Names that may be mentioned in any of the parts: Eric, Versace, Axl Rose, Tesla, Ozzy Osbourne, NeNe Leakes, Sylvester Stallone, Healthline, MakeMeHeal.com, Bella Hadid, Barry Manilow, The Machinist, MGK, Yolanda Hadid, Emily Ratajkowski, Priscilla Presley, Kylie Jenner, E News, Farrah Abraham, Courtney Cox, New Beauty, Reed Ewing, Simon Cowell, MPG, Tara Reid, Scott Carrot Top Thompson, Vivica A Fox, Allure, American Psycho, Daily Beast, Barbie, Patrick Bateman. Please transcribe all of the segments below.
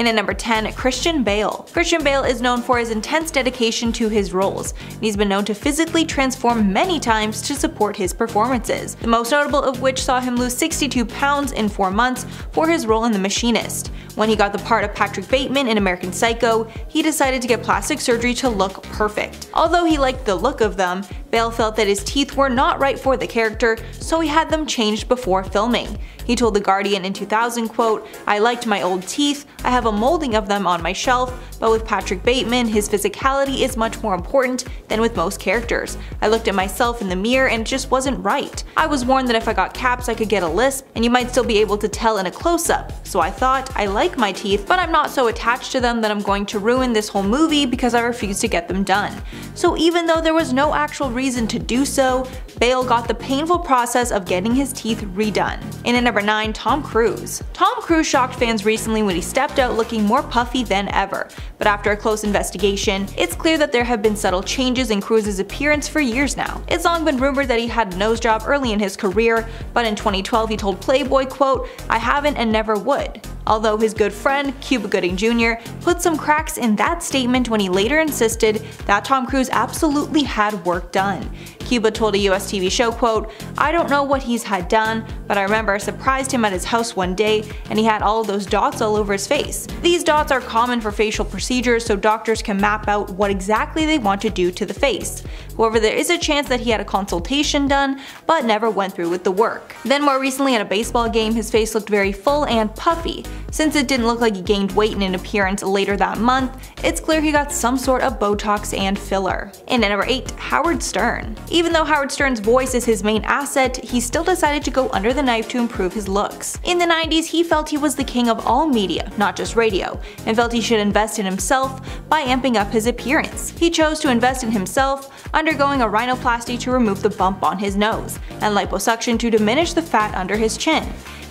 And at number 10, Christian Bale. Christian Bale is known for his intense dedication to his roles, and he's been known to physically transform many times to support his performances, the most notable of which saw him lose 62 pounds in 4 months for his role in The Machinist. When he got the part of Patrick Bateman in American Psycho, he decided to get plastic surgery to look perfect. Although he liked the look of them, Bale felt that his teeth were not right for the character, so he had them changed before filming. He told The Guardian in 2000, quote, "I liked my old teeth, I have a molding of them on my shelf, but with Patrick Bateman, his physicality is much more important than with most characters. I looked at myself in the mirror and it just wasn't right. I was warned that if I got caps I could get a lisp, and you might still be able to tell in a close-up, so I thought, I like my teeth, but I'm not so attached to them that I'm going to ruin this whole movie because I refuse to get them done." So even though there was no actual reason to do so, Bale got the painful process of getting his teeth redone. And at number 9, Tom Cruise. Tom Cruise shocked fans recently when he stepped out looking more puffy than ever, but after a close investigation, it's clear that there have been subtle changes in Cruise's appearance for years now. It's long been rumored that he had a nose job early in his career, but in 2012 he told Playboy, quote, "I haven't and never would." Although his good friend, Cuba Gooding Jr, put some cracks in that statement when he later insisted that Tom Cruise absolutely had work done. Cuba told a US TV show, quote, "I don't know what he's had done, but I remember I surprised him at his house one day and he had all of those dots all over his face." These dots are common for facial procedures so doctors can map out what exactly they want to do to the face. However, there is a chance that he had a consultation done, but never went through with the work. Then more recently at a baseball game, his face looked very full and puffy. Since it didn't look like he gained weight in an appearance later that month, it's clear he got some sort of Botox and filler. And at number 8, Howard Stern. Even though Howard Stern's voice is his main asset, he still decided to go under the knife to improve his looks. In the 90s, he felt he was the king of all media, not just radio, and felt he should invest in himself by amping up his appearance. He chose to invest in himself, undergoing a rhinoplasty to remove the bump on his nose, and liposuction to diminish the fat under his chin.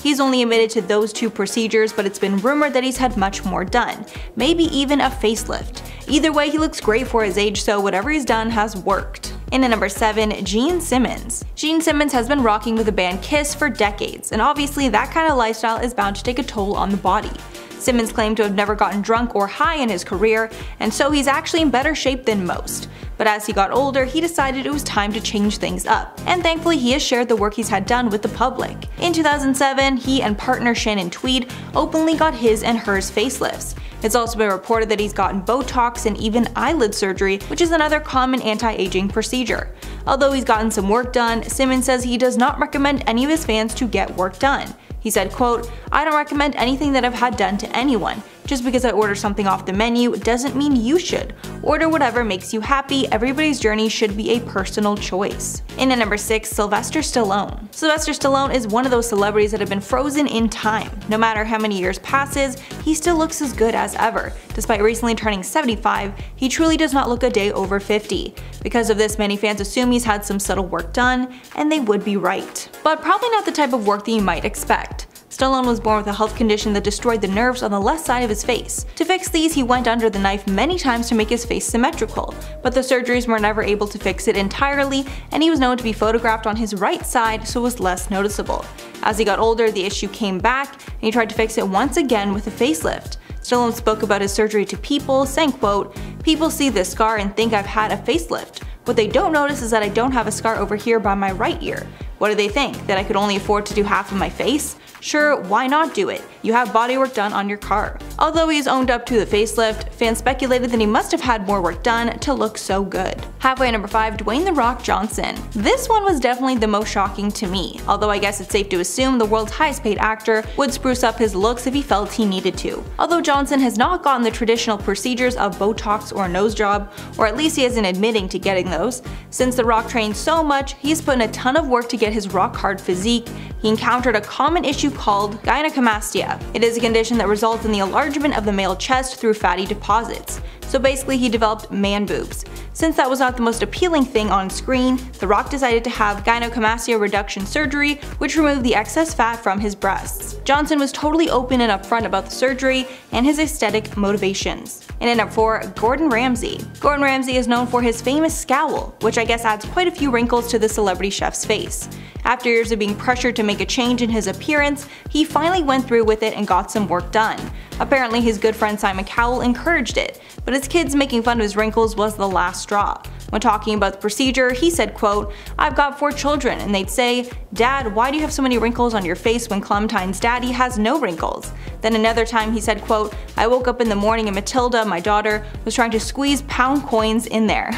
He's only admitted to those two procedures, but it's been rumored that he's had much more done, maybe even a facelift. Either way, he looks great for his age, so whatever he's done has worked. And at number 7, Gene Simmons. Gene Simmons has been rocking with the band KISS for decades, and obviously that kind of lifestyle is bound to take a toll on the body. Simmons claimed to have never gotten drunk or high in his career, and so he's actually in better shape than most. But as he got older, he decided it was time to change things up, and thankfully he has shared the work he's had done with the public. In 2007, he and partner Shannon Tweed openly got his and hers facelifts. It's also been reported that he's gotten Botox and even eyelid surgery, which is another common anti-aging procedure. Although he's gotten some work done, Simmons says he does not recommend any of his fans to get work done. He said, quote, "I don't recommend anything that I've had done to anyone. Just because I order something off the menu doesn't mean you should. Order whatever makes you happy. Everybody's journey should be a personal choice." And at number 6, Sylvester Stallone. Sylvester Stallone is one of those celebrities that have been frozen in time. No matter how many years passes, he still looks as good as ever. Despite recently turning 75, he truly does not look a day over 50. Because of this, many fans assume he's had some subtle work done, and they would be right. But probably not the type of work that you might expect. Stallone was born with a health condition that destroyed the nerves on the left side of his face. To fix these, he went under the knife many times to make his face symmetrical, but the surgeries were never able to fix it entirely, and he was known to be photographed on his right side, so was less noticeable. As he got older, the issue came back, and he tried to fix it once again with a facelift. Stallone spoke about his surgery to People, saying, quote, "People see this scar and think I've had a facelift. What they don't notice is that I don't have a scar over here by my right ear. What do they think? That I could only afford to do half of my face? Sure, why not do it? You have bodywork done on your car." Although he's owned up to the facelift, fans speculated that he must have had more work done to look so good. Halfway at number 5, Dwayne "The Rock" Johnson. This one was definitely the most shocking to me, although I guess it's safe to assume the world's highest paid actor would spruce up his looks if he felt he needed to. Although Johnson has not gotten the traditional procedures of Botox or nose job, or at least he isn't admitting to getting those. Since The Rock trained so much, he's put in a ton of work to get his rock hard physique, he encountered a common issue called gynecomastia. It is a condition that results in the enlargement of the male chest through fatty deposits. So basically he developed man boobs. Since that was not the most appealing thing on screen, The Rock decided to have gynecomastia reduction surgery, which removed the excess fat from his breasts. Johnson was totally open and upfront about the surgery and his aesthetic motivations. And at number 4, Gordon Ramsay. Gordon Ramsay is known for his famous scowl, which I guess adds quite a few wrinkles to the celebrity chef's face. After years of being pressured to make a change in his appearance, he finally went through with it and got some work done. Apparently his good friend Simon Cowell encouraged it, but his kids making fun of his wrinkles was the last straw. When talking about the procedure, he said, quote, "I've got 4 children and they'd say, 'Dad, why do you have so many wrinkles on your face when Clementine's daddy has no wrinkles?'" Then another time he said, quote, "I woke up in the morning and Matilda, my daughter, was trying to squeeze pound coins in there."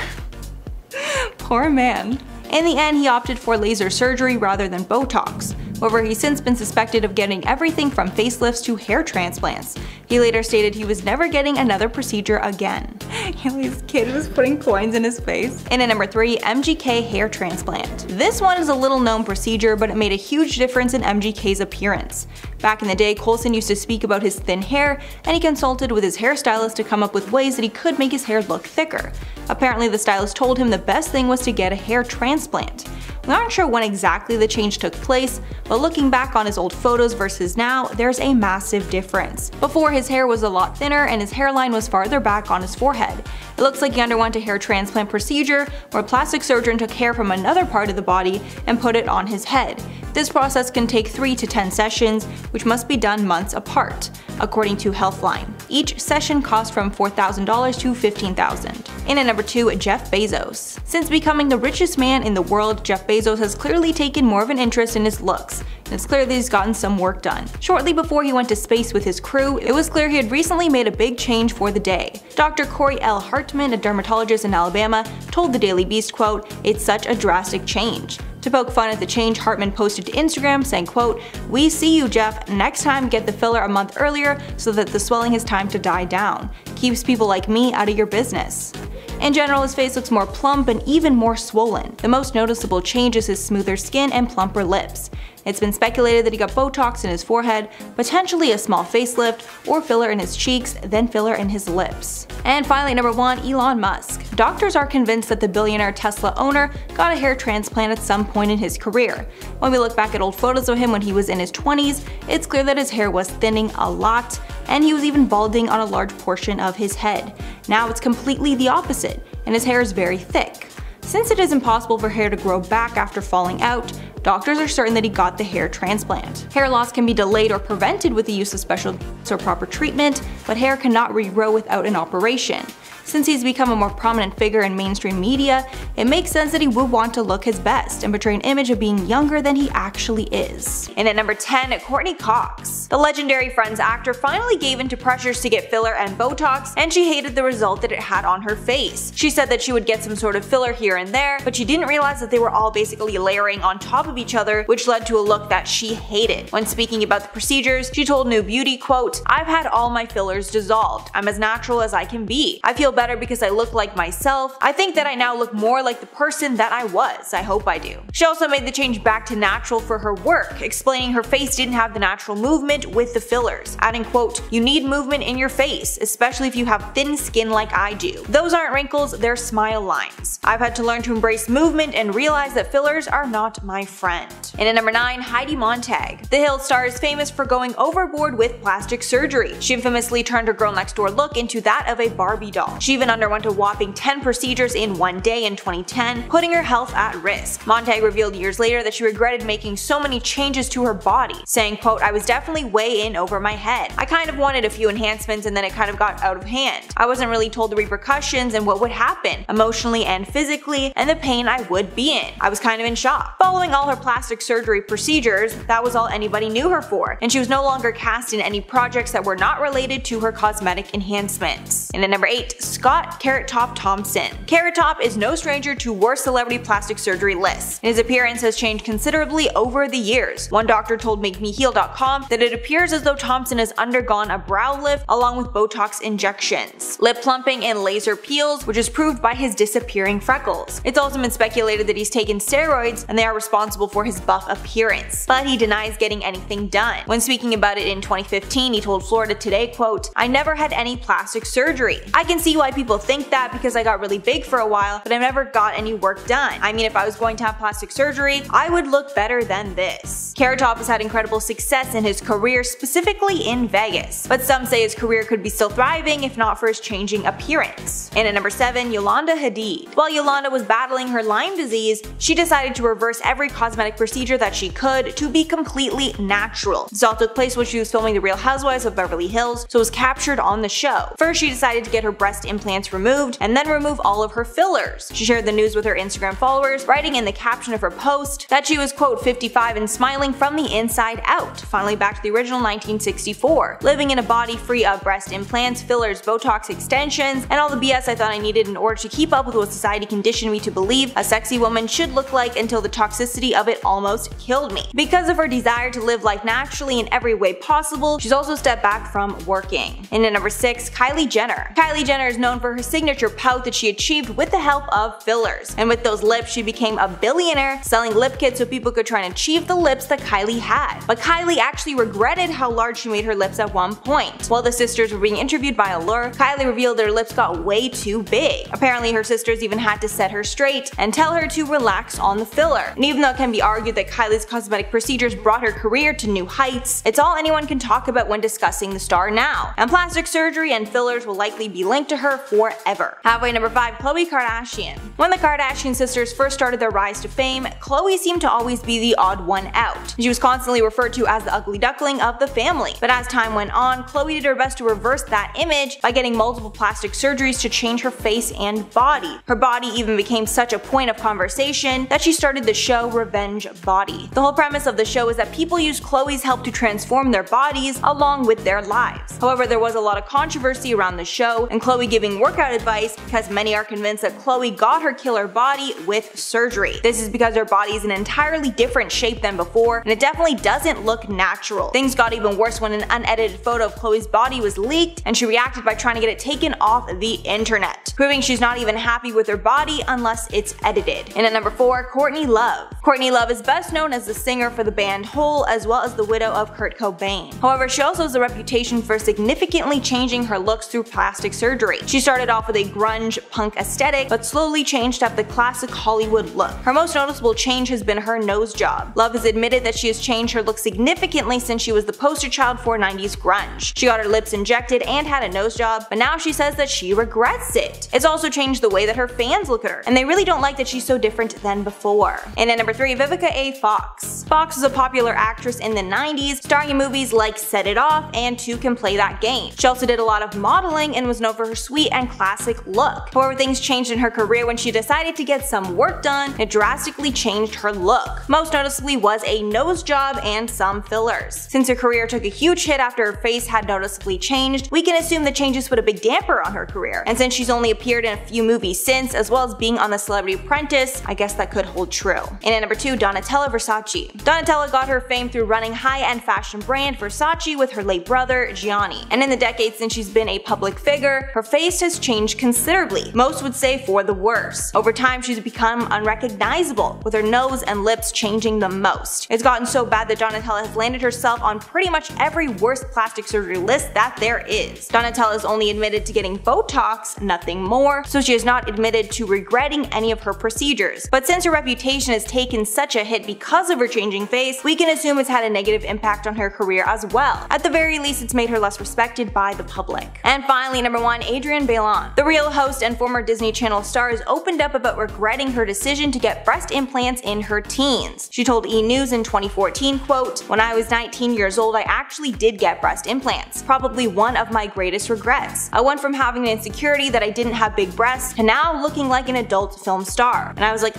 Poor man. In the end, he opted for laser surgery rather than Botox. However, he's since been suspected of getting everything from facelifts to hair transplants. He later stated he was never getting another procedure again. Haley's kid was putting coins in his face. And at number 3, MGK hair transplant. This one is a little known procedure, but it made a huge difference in MGK's appearance. Back in the day, Coulson used to speak about his thin hair, and he consulted with his hairstylist to come up with ways that he could make his hair look thicker. Apparently, the stylist told him the best thing was to get a hair transplant. We aren't sure when exactly the change took place, but looking back on his old photos versus now, there's a massive difference. Before, his hair was a lot thinner and his hairline was farther back on his forehead. It looks like he underwent a hair transplant procedure where a plastic surgeon took hair from another part of the body and put it on his head. This process can take 3 to 10 sessions, which must be done months apart, according to Healthline. Each session costs from $4,000 to $15,000. And at number 2, Jeff Bezos. Since becoming the richest man in the world, Jeff Bezos has clearly taken more of an interest in his looks, and it's clear that he's gotten some work done. Shortly before he went to space with his crew, it was clear he had recently made a big change for the day. Dr. Corey L. Hartman, a dermatologist in Alabama, told the Daily Beast, quote, "It's such a drastic change." To poke fun at the change, Hartman posted to Instagram saying, quote, "We see you, Jeff. Next time, get the filler a month earlier so that the swelling has time to die down. Keeps people like me out of your business." In general, his face looks more plump and even more swollen. The most noticeable change is his smoother skin and plumper lips. It's been speculated that he got Botox in his forehead, potentially a small facelift, or filler in his cheeks, then filler in his lips. And finally, number 1, Elon Musk. Doctors are convinced that the billionaire Tesla owner got a hair transplant at some point in his career. When we look back at old photos of him when he was in his 20s, it's clear that his hair was thinning a lot, and he was even balding on a large portion of his head. Now it's completely the opposite, and his hair is very thick. Since it is impossible for hair to grow back after falling out, doctors are certain that he got the hair transplant. Hair loss can be delayed or prevented with the use of special or proper treatment, but hair cannot regrow without an operation. Since he's become a more prominent figure in mainstream media, it makes sense that he would want to look his best and portray an image of being younger than he actually is. And at number 10, Courtney Cox. The legendary Friends actor finally gave in to pressures to get filler and Botox, and she hated the result that it had on her face. She said that she would get some sort of filler here and there, but she didn't realize that they were all basically layering on top of each other, which led to a look that she hated. When speaking about the procedures, she told New Beauty, quote, "I've had all my fillers dissolved. I'm as natural as I can be. I feel better because I look like myself. I think that I now look more like the person that I was. I hope I do." She also made the change back to natural for her work, explaining her face didn't have the natural movement with the fillers, adding, quote, "You need movement in your face, especially if you have thin skin like I do. Those aren't wrinkles, they're smile lines. I've had to learn to embrace movement and realize that fillers are not my friend." And at number 9, Heidi Montag. The Hills star is famous for going overboard with plastic surgery. She infamously turned her girl next door look into that of a Barbie doll. She even underwent a whopping 10 procedures in one day in 2010, putting her health at risk. Montag revealed years later that she regretted making so many changes to her body, saying, quote, "I was definitely way in over my head. I kind of wanted a few enhancements and then it kind of got out of hand. I wasn't really told the repercussions and what would happen, emotionally and physically, and the pain I would be in. I was kind of in shock." Following all her plastic surgery procedures, that was all anybody knew her for, and she was no longer cast in any projects that were not related to her cosmetic enhancements. And at number 8, Scott Carrot Top Thompson. Carrot Top is no stranger to worst celebrity plastic surgery lists, and his appearance has changed considerably over the years. One doctor told MakeMeHeal.com that it appears as though Thompson has undergone a brow lift along with Botox injections, lip plumping, and laser peels, which is proved by his disappearing freckles. It's also been speculated that he's taken steroids and they are responsible for his buff appearance, but he denies getting anything done. When speaking about it in 2015, he told Florida Today, quote, "I never had any plastic surgery. I can see why lot of people think that because I got really big for a while, but I never got any work done. I mean, if I was going to have plastic surgery, I would look better than this. Carrot Top has had incredible success in his career, specifically in Vegas, but some say his career could be still thriving if not for his changing appearance. And at number 7, Yolanda Hadid. While Yolanda was battling her Lyme disease, she decided to reverse every cosmetic procedure that she could to be completely natural. This all took place when she was filming The Real Housewives of Beverly Hills, so was captured on the show. First, she decided to get her breast implants removed and then remove all of her fillers. She shared the news with her Instagram followers, writing in the caption of her post that she was, quote, 55 and smiling from the inside out, finally back to the original 1964, living in a body free of breast implants, fillers, Botox, extensions, and all the BS I thought I needed in order to keep up with what society conditioned me to believe a sexy woman should look like until the toxicity of it almost killed me. Because of her desire to live life naturally in every way possible, she's also stepped back from working. And at number 6, Kylie Jenner. Kylie Jenner is known for her signature pout that she achieved with the help of fillers. And with those lips, she became a billionaire, selling lip kits so people could try and achieve the lips that Kylie had. But Kylie actually regretted how large she made her lips at one point. While the sisters were being interviewed by Allure, Kylie revealed their lips got way too big. Apparently, her sisters even had to set her straight and tell her to relax on the filler. And even though it can be argued that Kylie's cosmetic procedures brought her career to new heights, it's all anyone can talk about when discussing the star now. And plastic surgery and fillers will likely be linked to her forever. Halfway, number 5, Khloe Kardashian. When the Kardashian sisters first started their rise to fame, Khloe seemed to always be the odd one out. She was constantly referred to as the ugly duckling of the family. But as time went on, Khloe did her best to reverse that image by getting multiple plastic surgeries to change her face and body. Her body even became such a point of conversation that she started the show Revenge Body. The whole premise of the show is that people use Khloe's help to transform their bodies along with their lives. However, there was a lot of controversy around the show and Khloe giving workout advice because many are convinced that Khloe got her killer body with surgery. This is because her body is an entirely different shape than before and it definitely doesn't look natural. Things got even worse when an unedited photo of Khloe's body was leaked and she reacted by trying to get it taken off the internet, proving she's not even happy with her body unless it's edited. And at number 4, Courtney Love. Courtney Love is best known as the singer for the band Hole as well as the widow of Kurt Cobain. However, she also has a reputation for significantly changing her looks through plastic surgery. She started off with a grunge punk aesthetic, but slowly changed up the classic Hollywood look. Her most noticeable change has been her nose job. Love has admitted that she has changed her look significantly since she was the poster child for 90s grunge. She got her lips injected and had a nose job, but now she says that she regrets it. It's also changed the way that her fans look at her, and they really don't like that she's so different than before. And at number 3, Vivica A. Fox. Fox was a popular actress in the 90s, starring in movies like Set It Off and Two Can Play That Game. She also did a lot of modeling and was known for her sweet and classic look. However, things changed in her career when she decided to get some work done. It drastically changed her look. Most noticeably was a nose job and some fillers. Since her career took a huge hit after her face had noticeably changed, we can assume the changes put a big damper on her career. And since she's only appeared in a few movies since, as well as being on The Celebrity Apprentice, I guess that could hold true. And at number 2, Donatella Versace. Donatella got her fame through running high-end fashion brand Versace with her late brother, Gianni. And in the decades since she's been a public figure, her face has changed considerably, most would say for the worse. Over time, she's become unrecognizable, with her nose and lips changing the most. It's gotten so bad that Donatella has landed herself on pretty much every worst plastic surgery list that there is. Donatella is only admitted to getting Botox, nothing more, so she is not admitted to regretting any of her procedures. But since her reputation has taken such a hit because of her changing face, we can assume it's had a negative impact on her career as well. At the very least, it's made her less respected by the public. And finally, number 1, Adrienne Bellon. The Real host and former Disney Channel star has opened up about regretting her decision to get breast implants in her teens. She told E! News in 2014, quote, "When I was 19 years old, I actually did get breast implants. Probably one of my greatest regrets. I went from having an insecurity that I didn't have big breasts to now looking like an adult film star. And I was like,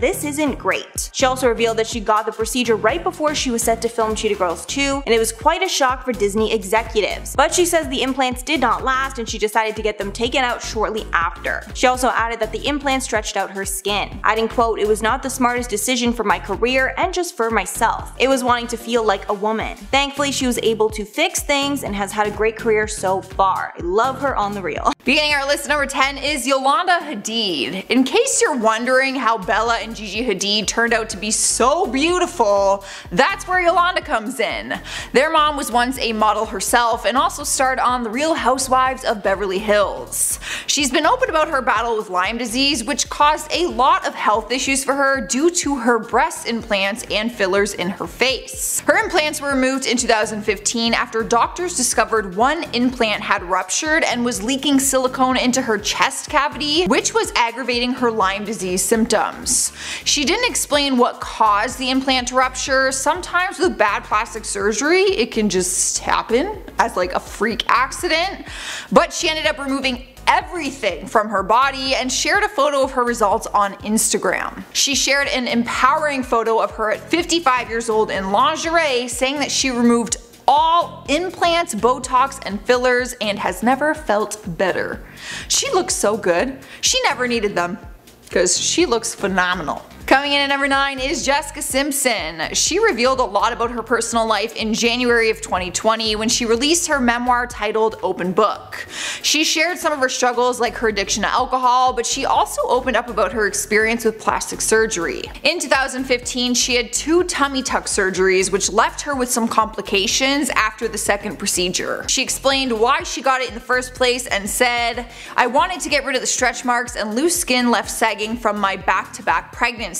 this isn't great." She also revealed that she got the procedure right before she was set to film Cheetah Girls 2, and it was quite a shock for Disney executives. But she says the implants did not last and she decided to get them taken out shortly after. She also added that the implants stretched out her skin, adding, quote, "It was not the smartest decision for my career and just for myself. It was wanting to feel like a woman. Thankfully, she was able to fix things and has had a great career so far. I love her on The Real." Beginning our list at number 10 is Yolanda Hadid. In case you're wondering how Bella and Gigi Hadid turned out to be so beautiful, that's where Yolanda comes in. Their mom was once a model herself and also starred on The Real Housewives of Beverly Hills. She's been open about her battle with Lyme disease, which caused a lot of health issues for her due to her breast implants and fillers in her face. Her implants were removed in 2015 after doctors discovered one implant had ruptured and was leaking silicone into her chest cavity, which was aggravating her Lyme disease symptoms. She didn't explain what caused the implant to rupture. Sometimes with bad plastic surgery, it can just happen as like a freak accident, but she ended up removing everything from her body and shared a photo of her results on Instagram. She shared an empowering photo of her at 55 years old in lingerie, saying that she removed all implants, Botox, and fillers and has never felt better. She looks so good. She never needed them because she looks phenomenal. Coming in at number 9 is Jessica Simpson. She revealed a lot about her personal life in January of 2020 when she released her memoir titled Open Book. She shared some of her struggles like her addiction to alcohol, but she also opened up about her experience with plastic surgery. In 2015, she had 2 tummy tuck surgeries which left her with some complications after the second procedure. She explained why she got it in the first place and said, "I wanted to get rid of the stretch marks and loose skin left sagging from my back-to-back pregnancy.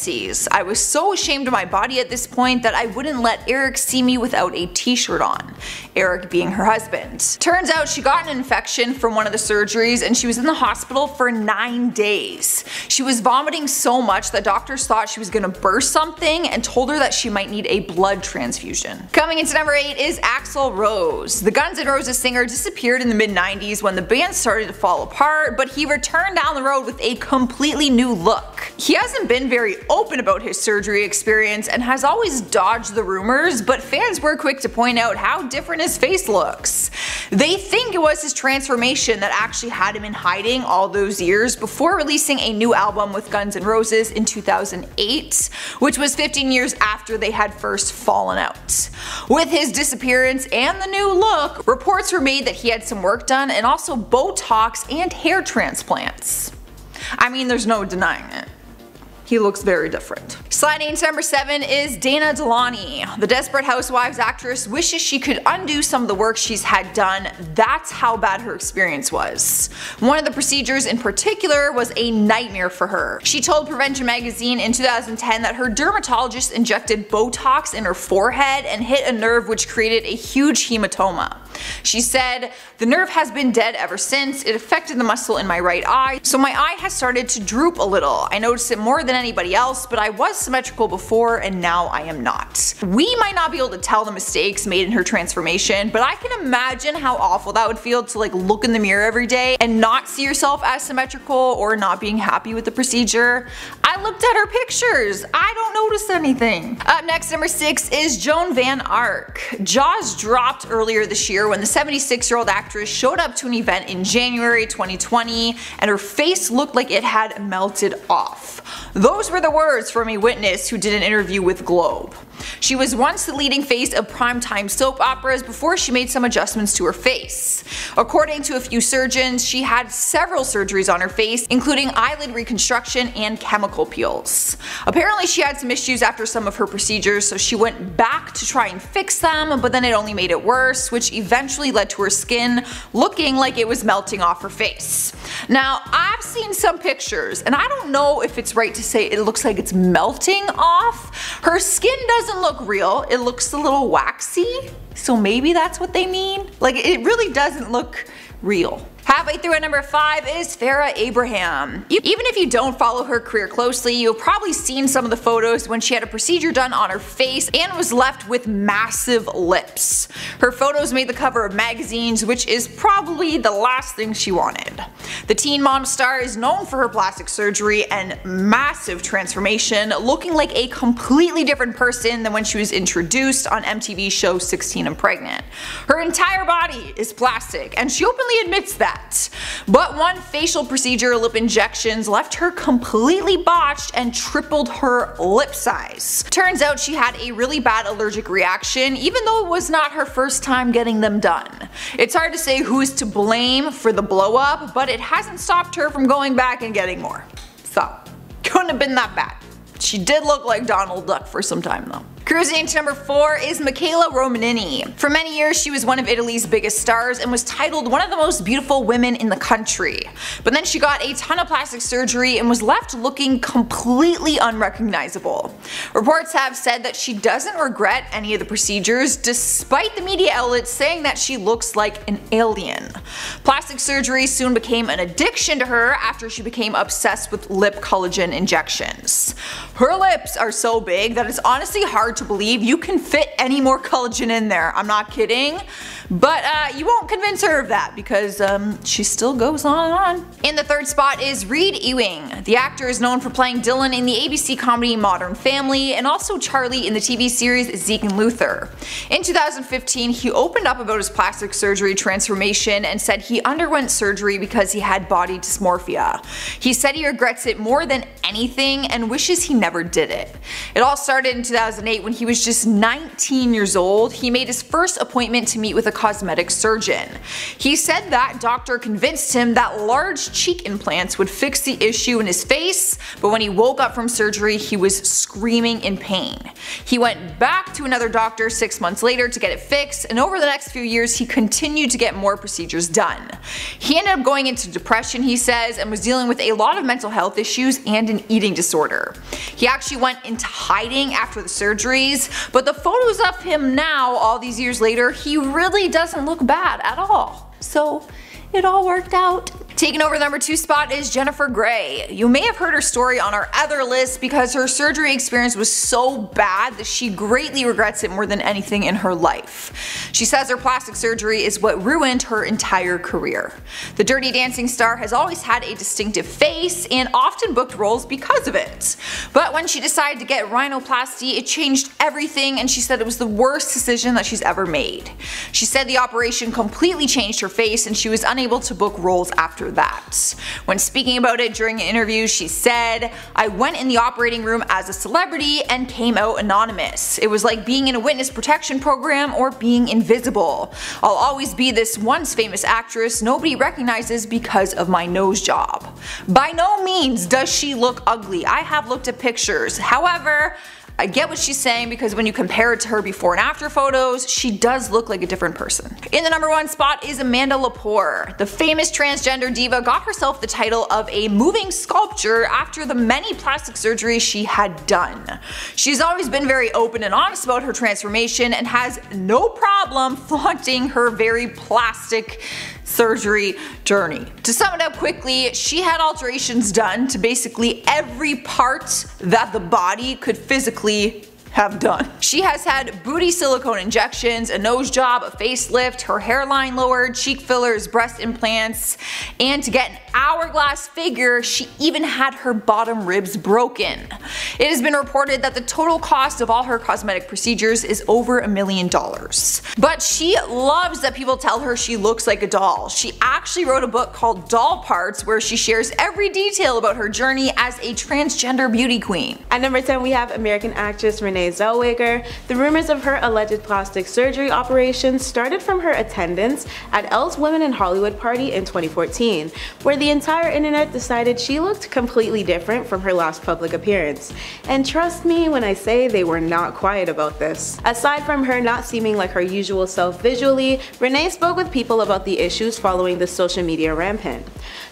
I was so ashamed of my body at this point that I wouldn't let Eric see me without a t-shirt on." Eric being her husband. Turns out she got an infection from one of the surgeries and she was in the hospital for 9 days. She was vomiting so much that doctors thought she was gonna burst something and told her that she might need a blood transfusion. Coming into number 8 is Axl Rose. The Guns N' Roses singer disappeared in the mid-90s when the band started to fall apart, but he returned down the road with a completely new look. He hasn't been very open about his surgery experience and has always dodged the rumors, but fans were quick to point out how different his face looks. They think it was his transformation that actually had him in hiding all those years before releasing a new album with Guns N' Roses in 2008, which was 15 years after they had first fallen out. With his disappearance and the new look, reports were made that he had some work done and also Botox and hair transplants. I mean, there's no denying it. He looks very different. Sliding into number 7 is Dana Delany. The Desperate Housewives actress wishes she could undo some of the work she's had done. That's how bad her experience was. One of the procedures in particular was a nightmare for her. She told Prevention Magazine in 2010 that her dermatologist injected Botox in her forehead and hit a nerve which created a huge hematoma. She said, "The nerve has been dead ever since. It affected the muscle in my right eye, so my eye has started to droop a little. I noticed it more than anybody else, but I was symmetrical before and now I am not." We might not be able to tell the mistakes made in her transformation, but I can imagine how awful that would feel to like look in the mirror every day and not see yourself as symmetrical or not being happy with the procedure. I looked at her pictures. I don't notice anything. Up next, number 6 is Joan Van Ark. Jaws dropped earlier this year when the 76-year-old actress showed up to an event in January 2020 and her face looked like it had melted off. Those were the words from a witness who did an interview with Globe. She was once the leading face of primetime soap operas before she made some adjustments to her face. According to a few surgeons, she had several surgeries on her face, including eyelid reconstruction and chemical peels. Apparently she had some issues after some of her procedures, so she went back to try and fix them, but then it only made it worse, which eventually led to her skin looking like it was melting off her face. Now, I've seen some pictures, and I don't know if it's right to say it looks like it's melting off. Her skin doesn't look real, it looks a little waxy, so maybe that's what they mean. Like, it really doesn't look real. Halfway through at number 5 is Farrah Abraham. Even if you don't follow her career closely, you've probably seen some of the photos when she had a procedure done on her face and was left with massive lips. Her photos made the cover of magazines, which is probably the last thing she wanted. The teen mom star is known for her plastic surgery and massive transformation, looking like a completely different person than when she was introduced on MTV show 16 and Pregnant. Her entire body is plastic, and she openly admits that. But one facial procedure, lip injections, left her completely botched and tripled her lip size. Turns out she had a really bad allergic reaction, even though it was not her first time getting them done. It's hard to say who is to blame for the blow up, but it hasn't stopped her from going back and getting more. So, couldn't have been that bad. She did look like Donald Duck for some time though. Cruising into number 4 is Michaela Romanini. For many years she was one of Italy's biggest stars and was titled one of the most beautiful women in the country. But then she got a ton of plastic surgery and was left looking completely unrecognizable. Reports have said that she doesn't regret any of the procedures, despite the media outlets saying that she looks like an alien. Plastic surgery soon became an addiction to her after she became obsessed with lip collagen injections. Her lips are so big that it's honestly hard to believe you can fit any more collagen in there. I'm not kidding. But you won't convince her of that because she still goes on and on. In the third spot is Reed Ewing. The actor is known for playing Dylan in the ABC comedy Modern Family and also Charlie in the TV series Zeke and Luther. In 2015, he opened up about his plastic surgery transformation and said he underwent surgery because he had body dysmorphia. He said he regrets it more than anything and wishes he never did it. It all started in 2008 when he was just 19 years old. He made his first appointment to meet with a cosmetic surgeon. He said that doctor convinced him that large cheek implants would fix the issue in his face, but when he woke up from surgery he was screaming in pain. He went back to another doctor 6 months later to get it fixed, and over the next few years he continued to get more procedures done. He ended up going into depression, he says, and was dealing with a lot of mental health issues and an eating disorder. He actually went into hiding after the surgeries, but the photos of him now all these years later, he really doesn't look bad at all. So it all worked out. Taking over the number 2 spot is Jennifer Grey. You may have heard her story on our other list because her surgery experience was so bad that she greatly regrets it more than anything in her life. She says her plastic surgery is what ruined her entire career. The Dirty Dancing star has always had a distinctive face and often booked roles because of it. But when she decided to get rhinoplasty, it changed everything, and she said it was the worst decision that she's ever made. She said the operation completely changed her face and she was unable to book roles after that. When speaking about it during an interview, she said, "I went in the operating room as a celebrity and came out anonymous. It was like being in a witness protection program or being invisible. I'll always be this once famous actress nobody recognizes because of my nose job." By no means does she look ugly. I have looked at pictures. However, I get what she's saying because when you compare it to her before and after photos, she does look like a different person. In the number 1 spot is Amanda Lepore. The famous transgender diva got herself the title of a moving sculpture after the many plastic surgeries she had done. She's always been very open and honest about her transformation and has no problem flaunting her very plastic surgery journey. To sum it up quickly, she had alterations done to basically every part that the body could physically have done. She has had booty silicone injections, a nose job, a facelift, her hairline lowered, cheek fillers, breast implants, and to get an hourglass figure, she even had her bottom ribs broken. It has been reported that the total cost of all her cosmetic procedures is over $1 million. But she loves that people tell her she looks like a doll. She actually wrote a book called Doll Parts where she shares every detail about her journey as a transgender beauty queen. At number 10 we have American actress Renee Zellweger. The rumors of her alleged plastic surgery operation started from her attendance at Elle's Women in Hollywood party in 2014, where the entire internet decided she looked completely different from her last public appearance. And trust me when I say they were not quiet about this. Aside from her not seeming like her usual self visually, Renee spoke with people about the issues following the social media rampant.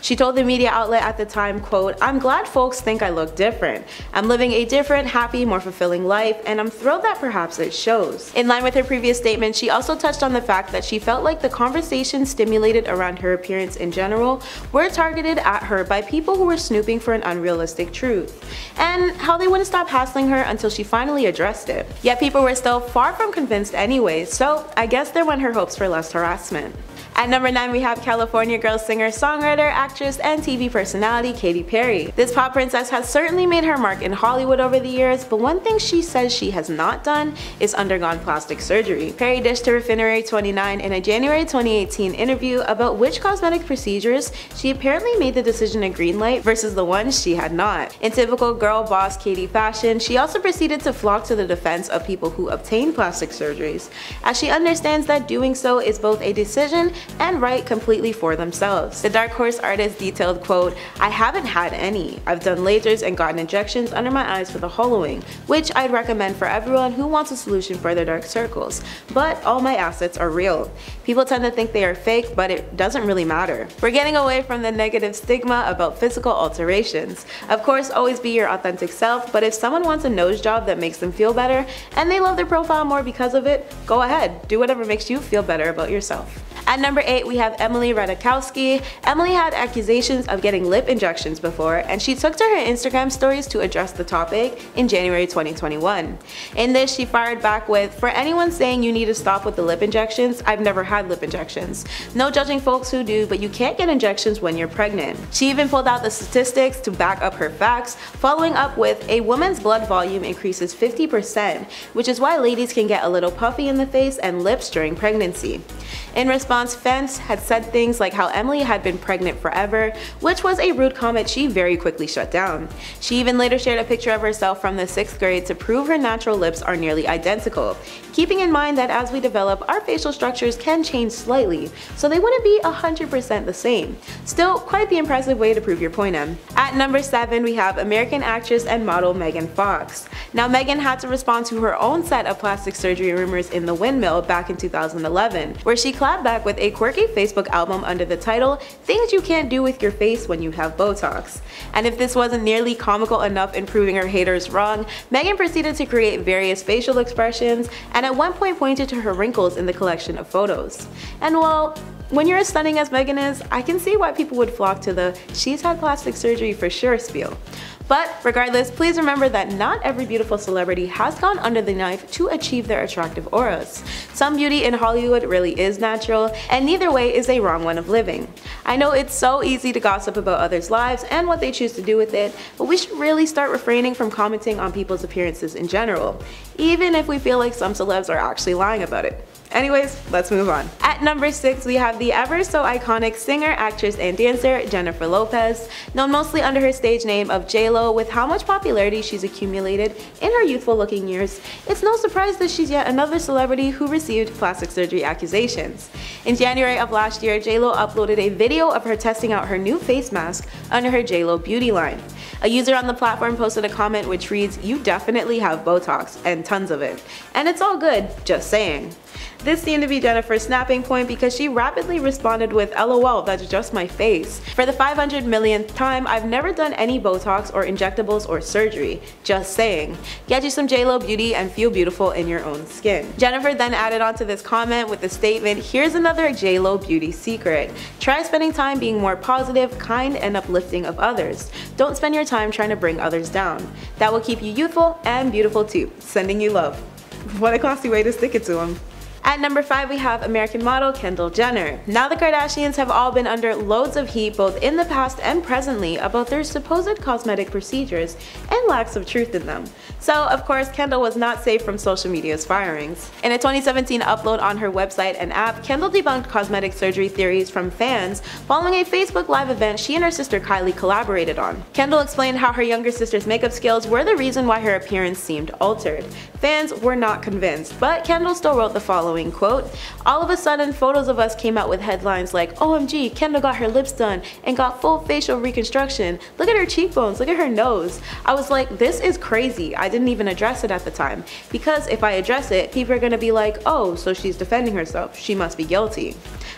She told the media outlet at the time, quote, "I'm glad folks think I look different. I'm living a different, happy, more fulfilling life, and I'm thrilled that perhaps it shows." In line with her previous statement, she also touched on the fact that she felt like the conversation stimulated around her appearance in general were targeted at her by people who were snooping for an unrealistic truth, and how they wouldn't stop hassling her until she finally addressed it. Yet people were still far from convinced anyway, so I guess there went her hopes for less harassment. At number 9 we have California girl singer, songwriter, actress, and TV personality Katy Perry. This pop princess has certainly made her mark in Hollywood over the years, but one thing she says she has not done is undergone plastic surgery. Perry dished to Refinery29 in a January 2018 interview about which cosmetic procedures she apparently made the decision to greenlight versus the ones she had not. In typical girl boss Katy fashion, she also proceeded to flock to the defense of people who obtain plastic surgeries, as she understands that doing so is both a decision and write completely for themselves. The Dark Horse artist detailed, quote, "I haven't had any. I've done lasers and gotten injections under my eyes for the hollowing, which I'd recommend for everyone who wants a solution for their dark circles. But all my assets are real. People tend to think they are fake, but it doesn't really matter. We're getting away from the negative stigma about physical alterations. Of course, always be your authentic self, but if someone wants a nose job that makes them feel better and they love their profile more because of it, go ahead, do whatever makes you feel better about yourself." At number 8, we have Emily Ratajkowski. Emily had accusations of getting lip injections before, and she took to her Instagram stories to address the topic in January 2021. In this, she fired back with, "For anyone saying you need to stop with the lip injections, I've never had lip injections. No judging folks who do, but you can't get injections when you're pregnant." She even pulled out the statistics to back up her facts, following up with, "A woman's blood volume increases 50%, which is why ladies can get a little puffy in the face and lips during pregnancy." In response, Fence had said things like how Emily had been pregnant forever, which was a rude comment she very quickly shut down. She even later shared a picture of herself from the 6th grade to prove her natural lips are nearly identical, keeping in mind that as we develop, our facial structures can change slightly, so they wouldn't be 100% the same. Still, quite the impressive way to prove your point, Em. At number 7, we have American actress and model Megan Fox. Now, Megan had to respond to her own set of plastic surgery rumors in the windmill back in 2011, where she clapped back with a quirky Facebook album under the title Things You Can't Do With Your Face When You Have Botox. And if this wasn't nearly comical enough in proving her haters wrong, Megan proceeded to create various facial expressions and at one point pointed to her wrinkles in the collection of photos. And well, when you're as stunning as Megan is, I can see why people would flock to the "she's had plastic surgery for sure" spiel. But regardless, please remember that not every beautiful celebrity has gone under the knife to achieve their attractive auras. Some beauty in Hollywood really is natural, and neither way is a wrong one of living. I know it's so easy to gossip about others' lives and what they choose to do with it, but we should really start refraining from commenting on people's appearances in general, even if we feel like some celebs are actually lying about it. Anyways, let's move on. At number 6, we have the ever so iconic singer, actress, and dancer Jennifer Lopez, known mostly under her stage name of J.Lo. With how much popularity she's accumulated in her youthful looking years, it's no surprise that she's yet another celebrity who received plastic surgery accusations. In January of last year, J.Lo uploaded a video of her testing out her new face mask under her J.Lo beauty line. A user on the platform posted a comment which reads, "You definitely have Botox, and tons of it. And it's all good, just saying." This seemed to be Jennifer's snapping point because she rapidly responded with, "LOL, that's just my face. For the 500 millionth time, I've never done any Botox or injectables or surgery. Just saying. Get you some J.Lo beauty and feel beautiful in your own skin." Jennifer then added onto this comment with the statement, "Here's another J.Lo beauty secret. Try spending time being more positive, kind, and uplifting of others. Don't spend your time trying to bring others down. That will keep you youthful and beautiful too. Sending you love." What a classy way to stick it to him. At number 5, we have American model Kendall Jenner. Now, the Kardashians have all been under loads of heat both in the past and presently about their supposed cosmetic procedures and lacks of truth in them. So, of course, Kendall was not safe from social media's firings. In a 2017 upload on her website and app, Kendall debunked cosmetic surgery theories from fans following a Facebook Live event she and her sister Kylie collaborated on. Kendall explained how her younger sister's makeup skills were the reason why her appearance seemed altered. Fans were not convinced, but Kendall still wrote the following, quote, "All of a sudden, photos of us came out with headlines like, 'OMG, Kendall got her lips done and got full facial reconstruction. Look at her cheekbones, look at her nose.' I was like, this is crazy. I didn't even address it at the time, because if I address it, people are going to be like, oh, so she's defending herself. She must be guilty.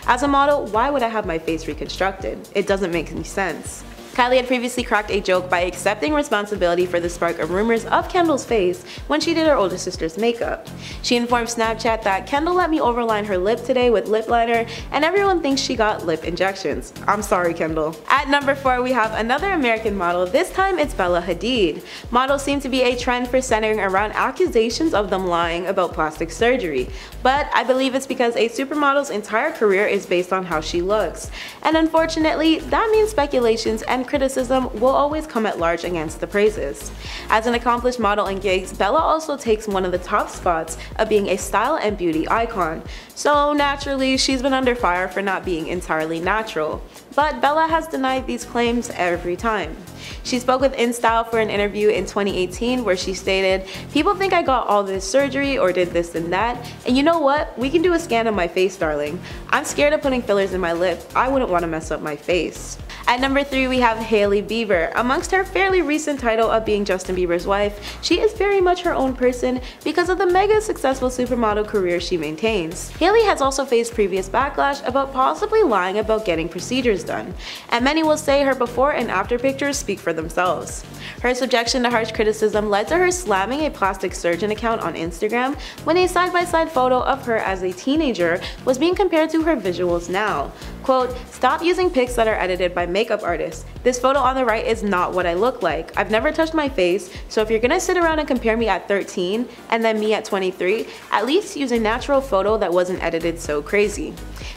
As a model, why would I have my face reconstructed? It doesn't make any sense." Kylie had previously cracked a joke by accepting responsibility for the spark of rumors of Kendall's face when she did her older sister's makeup. She informed Snapchat that, "Kendall let me overline her lip today with lip liner, and everyone thinks she got lip injections. I'm sorry, Kendall." At number 4, we have another American model. This time it's Bella Hadid. Models seem to be a trend for centering around accusations of them lying about plastic surgery, but I believe it's because a supermodel's entire career is based on how she looks. And unfortunately, that means speculations and criticism will always come at large against the praises. As an accomplished model in gigs, Bella also takes one of the top spots of being a style and beauty icon, so naturally she's been under fire for not being entirely natural. but Bella has denied these claims every time. She spoke with InStyle for an interview in 2018 where she stated, "People think I got all this surgery or did this and that, and you know what? We can do a scan of my face, darling. I'm scared of putting fillers in my lip. I wouldn't want to mess up my face." At number 3 we have Hailey Bieber. Amongst her fairly recent title of being Justin Bieber's wife, she is very much her own person because of the mega successful supermodel career she maintains. Hailey has also faced previous backlash about possibly lying about getting procedures done, and many will say her before and after pictures speak for themselves. Her subjection to harsh criticism led to her slamming a plastic surgeon account on Instagram when a side-by-side photo of her as a teenager was being compared to her visuals now. Quote, "Stop using pics that are edited by makeup artists. This photo on the right is not what I look like. I've never touched my face, so if you're gonna sit around and compare me at 13 and then me at 23, at least use a natural photo that wasn't edited so crazy."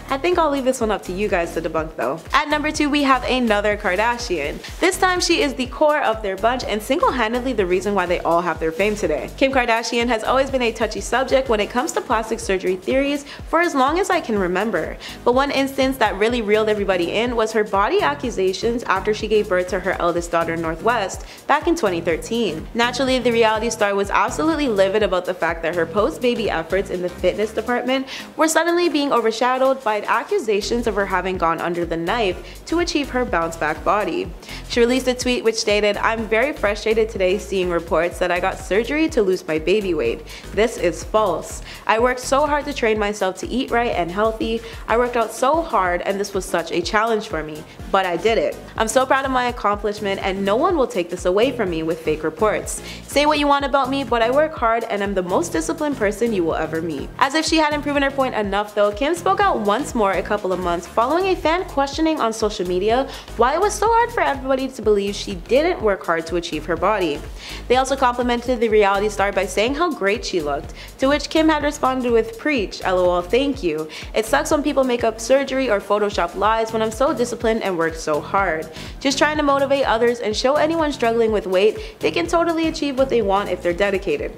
I think I'll leave this one up to you guys to debunk though. At number 2 we have another Kardashian. This time she is the core of their bunch and single-handedly the reason why they all have their fame today. Kim Kardashian has always been a touchy subject when it comes to plastic surgery theories for as long as I can remember, but one instance that really reeled everybody in was her body accusations after she gave birth to her eldest daughter Northwest back in 2013. Naturally, the reality star was absolutely livid about the fact that her post-baby efforts in the fitness department were suddenly being overshadowed by accusations of her having gone under the knife to achieve her bounce-back body. She released a tweet which stated, "I'm very frustrated today seeing reports that I got surgery to lose my baby weight. This is false. I worked so hard to train myself to eat right and healthy. I worked out so hard and this was such a challenge for me, but I did it. I'm so proud of my accomplishment and no one will take this away from me with fake reports. Say what you want about me, but I work hard and I'm the most disciplined person you will ever meet." As if she hadn't proven her point enough though, Kim spoke out once more a couple of months following a fan questioning on social media why it was so hard for everybody to believe she didn't work hard to achieve her body. They also complimented the reality star by saying how great she looked, to which Kim had responded with, "Preach, lol, thank you. It sucks when people make up surgery or Photoshop lies when I'm so disciplined and worked so hard. Just trying to motivate others and show anyone struggling with weight they can totally achieve what they want if they're dedicated."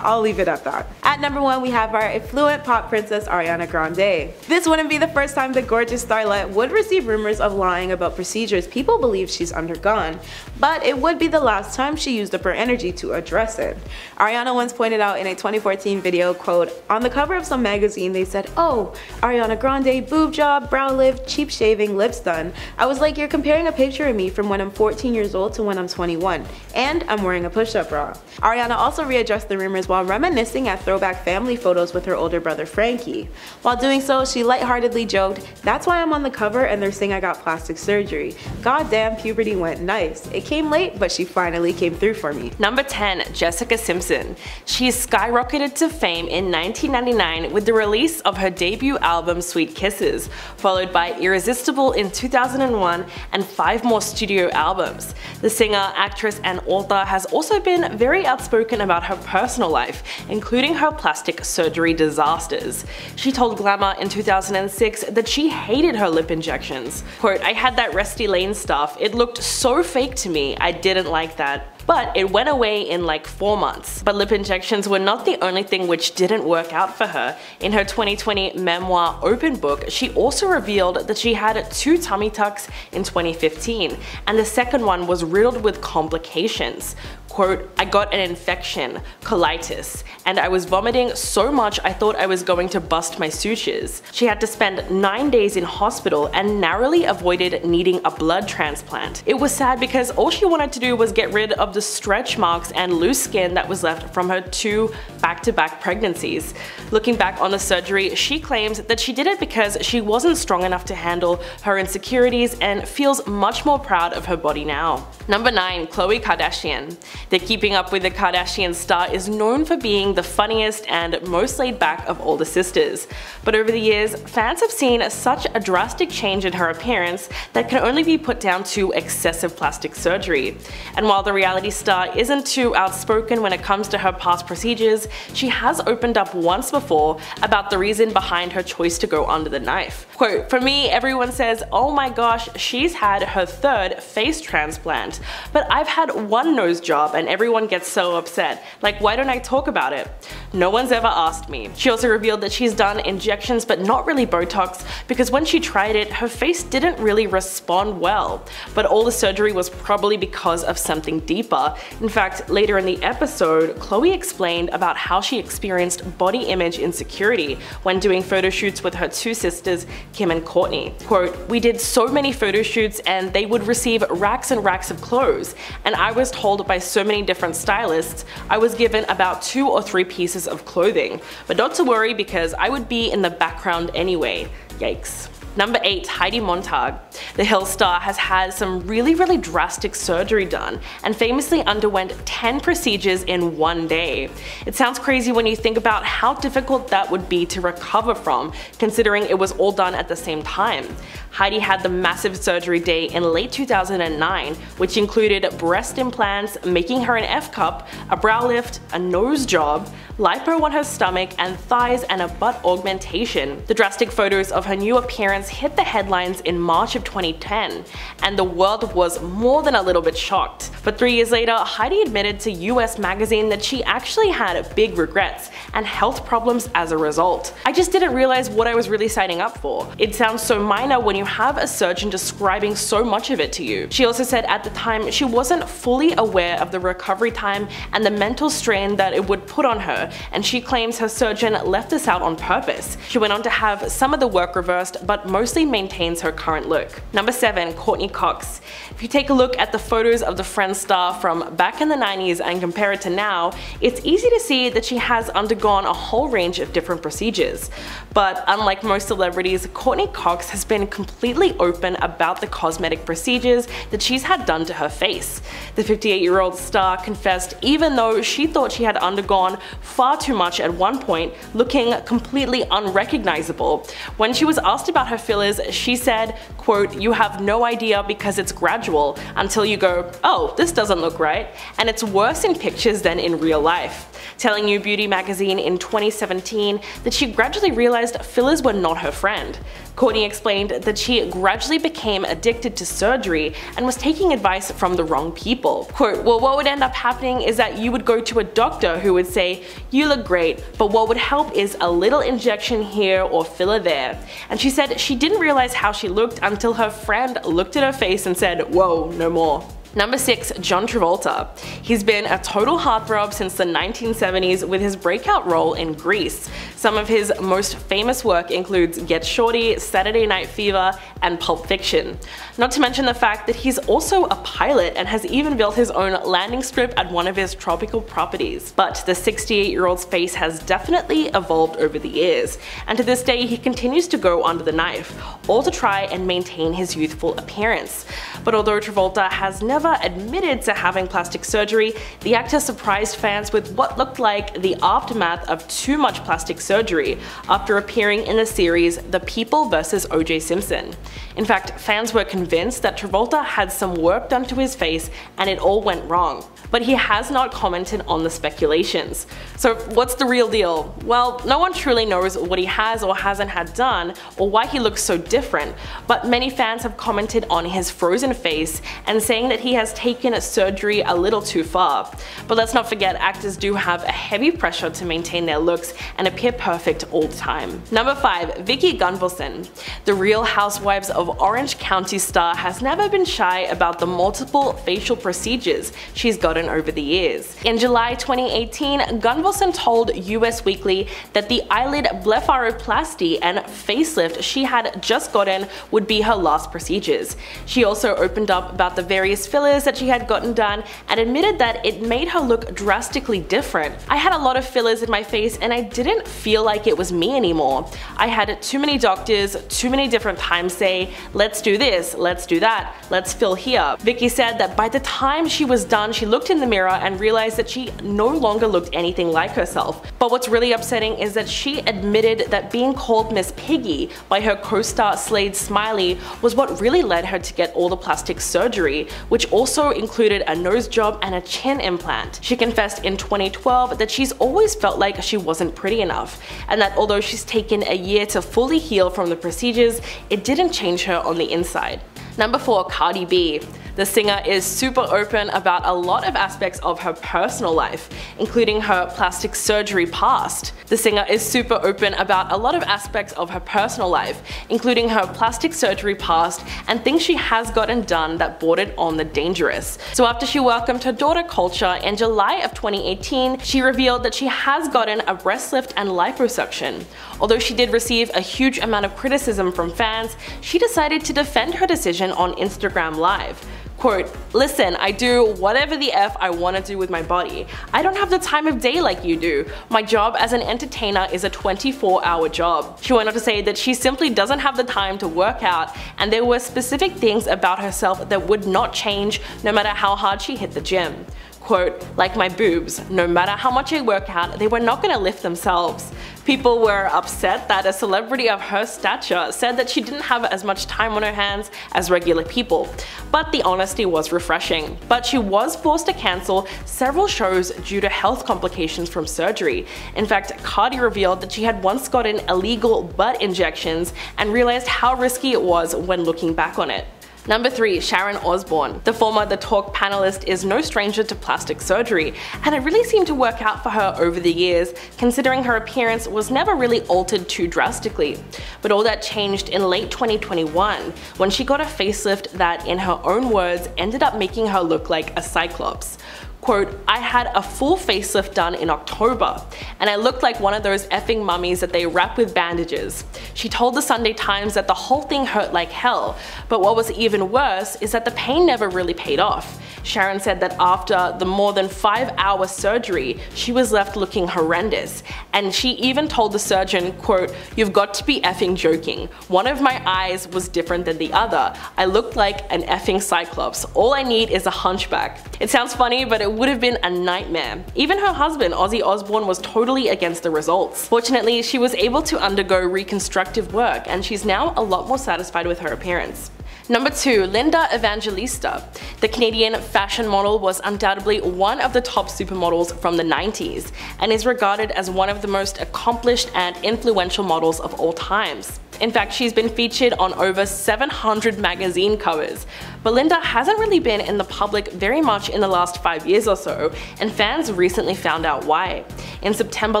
I'll leave it at that. At number 1 we have our affluent pop princess Ariana Grande. This wouldn't be the first time the gorgeous starlet would receive rumors of lying about procedures people believe she's undergone, but it would be the last time she used up her energy to address it. Ariana once pointed out in a 2014 video, quote, "On the cover of some magazine they said, oh, Ariana Grande, boob job, brow lift, cheap shaving, lips done. I was like, you're comparing a picture of me from when I'm 14 years old to when I'm 21, and I'm wearing a push-up bra." Ariana also readdressed the rumors while reminiscing at throwback family photos with her older brother Frankie. While doing so, she lightheartedly joked, "That's why I'm on the cover and they're saying I got plastic surgery. Goddamn, puberty went nice. It came late, but she finally came through for me." Number 10, Jessica Simpson. She skyrocketed to fame in 1999 with the release of her debut album Sweet Kisses, followed by Irresistible in 2001 and 5 more studio albums. The singer, actress, and author has also been very outspoken about her personal life, including her plastic surgery disasters. She told Glamour in 2006 that she hated her lip injections. Quote, "I had that Rusty Lane stuff, it looked so fake to me, I didn't like that. But it went away in like 4 months." But lip injections were not the only thing which didn't work out for her. In her 2020 memoir Open Book, she also revealed that she had 2 tummy tucks in 2015, and the second one was riddled with complications. Quote, "I got an infection, colitis, and I was vomiting so much I thought I was going to bust my sutures." She had to spend 9 days in hospital and narrowly avoided needing a blood transplant. It was sad because all she wanted to do was get rid of the stretch marks and loose skin that was left from her 2 back-to-back pregnancies. Looking back on the surgery, she claims that she did it because she wasn't strong enough to handle her insecurities and feels much more proud of her body now. Number 9, Khloe Kardashian. The Keeping Up with the Kardashian star is known for being the funniest and most laid-back of all the sisters, but over the years, fans have seen such a drastic change in her appearance that can only be put down to excessive plastic surgery. And while the reality star isn't too outspoken when it comes to her past procedures, she has opened up once before about the reason behind her choice to go under the knife. Quote, "For me, everyone says, oh my gosh, she's had her 3rd face transplant, but I've had 1 nose job and everyone gets so upset. Like, why don't I talk about it? No one's ever asked me. She also revealed that she's done injections but not really Botox, because when she tried it, her face didn't really respond well. But all the surgery was probably because of something deeper. In fact, later in the episode, Khloe explained about how she experienced body image insecurity when doing photo shoots with her two sisters, Kim and Courtney. Quote, "We did so many photo shoots and they would receive racks and racks of clothes, and I was told by so many different stylists I was given about 2 or 3 pieces of clothing. But not to worry, because I would be in the background anyway." Yikes. Number 8, Heidi Montag. The Hills star has had some really drastic surgery done, and famously underwent 10 procedures in one day. It sounds crazy when you think about how difficult that would be to recover from, considering it was all done at the same time. Heidi had the massive surgery day in late 2009, which included breast implants, making her an F-cup, a brow lift, a nose job, lipo on her stomach and thighs, and a butt augmentation. The drastic photos of her new appearance hit the headlines in March of 2010, and the world was more than a little bit shocked. But 3 years later, Heidi admitted to US Magazine that she actually had big regrets and health problems as a result. "I just didn't realize what I was really signing up for. It sounds so minor when you have a surgeon describing so much of it to you." She also said at the time she wasn't fully aware of the recovery time and the mental strain that it would put on her, and she claims her surgeon left this out on purpose. She went on to have some of the work reversed, but mostly maintains her current look. Number 7, Courtney Cox. If you take a look at the photos of the Friends star from back in the 90s and compare it to now, it's easy to see that she has undergone a whole range of different procedures. But unlike most celebrities, Courtney Cox has been completely open about the cosmetic procedures that she's had done to her face. The 58-year-old star confessed even though she thought she had undergone far too much at one point, looking completely unrecognizable. When she was asked about her fillers, she said, quote, "You have no idea because it's gradual until you go, oh, this doesn't look right, and it's worse in pictures than in real life." Telling New Beauty magazine in 2017 that she gradually realized fillers were not her friend. Courtney explained that she gradually became addicted to surgery and was taking advice from the wrong people. Quote, "Well, what would end up happening is that you would go to a doctor who would say, you look great, but what would help is a little injection here or filler there." And she said she didn't realize how she looked until her friend looked at her face and said, "Whoa, no more." Number 6, John Travolta. He's been a total heartthrob since the 1970s with his breakout role in Grease. Some of his most famous work includes Get Shorty, Saturday Night Fever, and Pulp Fiction. Not to mention the fact that he's also a pilot and has even built his own landing strip at one of his tropical properties. But the 68-year-old's face has definitely evolved over the years, and to this day he continues to go under the knife, all to try and maintain his youthful appearance. But although Travolta has never admitted to having plastic surgery, the actor surprised fans with what looked like the aftermath of too much plastic surgery after appearing in the series The People vs. O.J. Simpson. In fact, fans were convinced that Travolta had some work done to his face and it all went wrong, but he has not commented on the speculations. So what's the real deal? Well, no one truly knows what he has or hasn't had done or why he looks so different, but many fans have commented on his frozen face and saying that he has taken surgery a little too far. But let's not forget, actors do have a heavy pressure to maintain their looks and appear perfect all the time. Number 5, Vicky Gunvalson. The Real Housewives of Orange County star has never been shy about the multiple facial procedures she's gotten over the years. In July 2018, Gunvalson told US Weekly that the eyelid blepharoplasty and facelift she had just gotten would be her last procedures. She also opened up about the various fillers that she had gotten done and admitted that it made her look drastically different. "I had a lot of fillers in my face and I didn't feel like it was me anymore. I had too many doctors, too many different times say, let's do this, let's do that, let's fill here." Vicky said that by the time she was done, she looked in the mirror and realized that she no longer looked anything like herself. But what's really upsetting is that she admitted that being called Miss Piggy by her co-star Slade Smiley was what really led her to get all the plastic surgery, which also included a nose job and a chin implant. She confessed in 2012 that she's always felt like she wasn't pretty enough, and that although she's taken a year to fully heal from the procedures, it didn't change her on the inside. Number 4, Cardi B. The singer is super open about a lot of aspects of her personal life, including her plastic surgery past. The singer is super open about a lot of aspects of her personal life, including her plastic surgery past and things she has gotten done that bordered on the dangerous. So after she welcomed her daughter Culture in July of 2018, she revealed that she has gotten a breast lift and liposuction. Although she did receive a huge amount of criticism from fans, she decided to defend her decision on Instagram Live. Quote, "Listen, I do whatever the F I want to do with my body. I don't have the time of day like you do. My job as an entertainer is a 24-hour job." She went on to say that she simply doesn't have the time to work out, and there were specific things about herself that would not change no matter how hard she hit the gym. Quote, "Like my boobs, no matter how much I work out, they were not going to lift themselves." People were upset that a celebrity of her stature said that she didn't have as much time on her hands as regular people, but the honesty was refreshing. But she was forced to cancel several shows due to health complications from surgery. In fact, Cardi revealed that she had once gotten illegal butt injections and realized how risky it was when looking back on it. Number 3. Sharon Osbourne. The former The Talk panelist is no stranger to plastic surgery, and it really seemed to work out for her over the years, considering her appearance was never really altered too drastically. But all that changed in late 2021, when she got a facelift that, in her own words, ended up making her look like a cyclops. Quote, "I had a full facelift done in October, and I looked like one of those effing mummies that they wrap with bandages." She told the Sunday Times that the whole thing hurt like hell, but what was even worse is that the pain never really paid off. Sharon said that after the more than 5-hour surgery, she was left looking horrendous, and she even told the surgeon, quote, "You've got to be effing joking. One of my eyes was different than the other. I looked like an effing cyclops. All I need is a hunchback." It sounds funny, but it would have been a nightmare. Even her husband, Ozzy Osbourne, was totally against the results. Fortunately, she was able to undergo reconstructive work, and she's now a lot more satisfied with her appearance. Number 2. Linda Evangelista. The Canadian fashion model was undoubtedly one of the top supermodels from the 90s, and is regarded as one of the most accomplished and influential models of all times. In fact, she's been featured on over 700 magazine covers. But Linda hasn't really been in the public very much in the last 5 years or so, and fans recently found out why. In September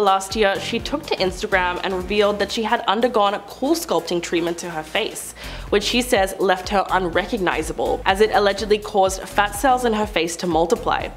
last year, she took to Instagram and revealed that she had undergone a cool sculpting treatment to her face, which she says left her unrecognizable, as it allegedly caused fat cells in her face to multiply.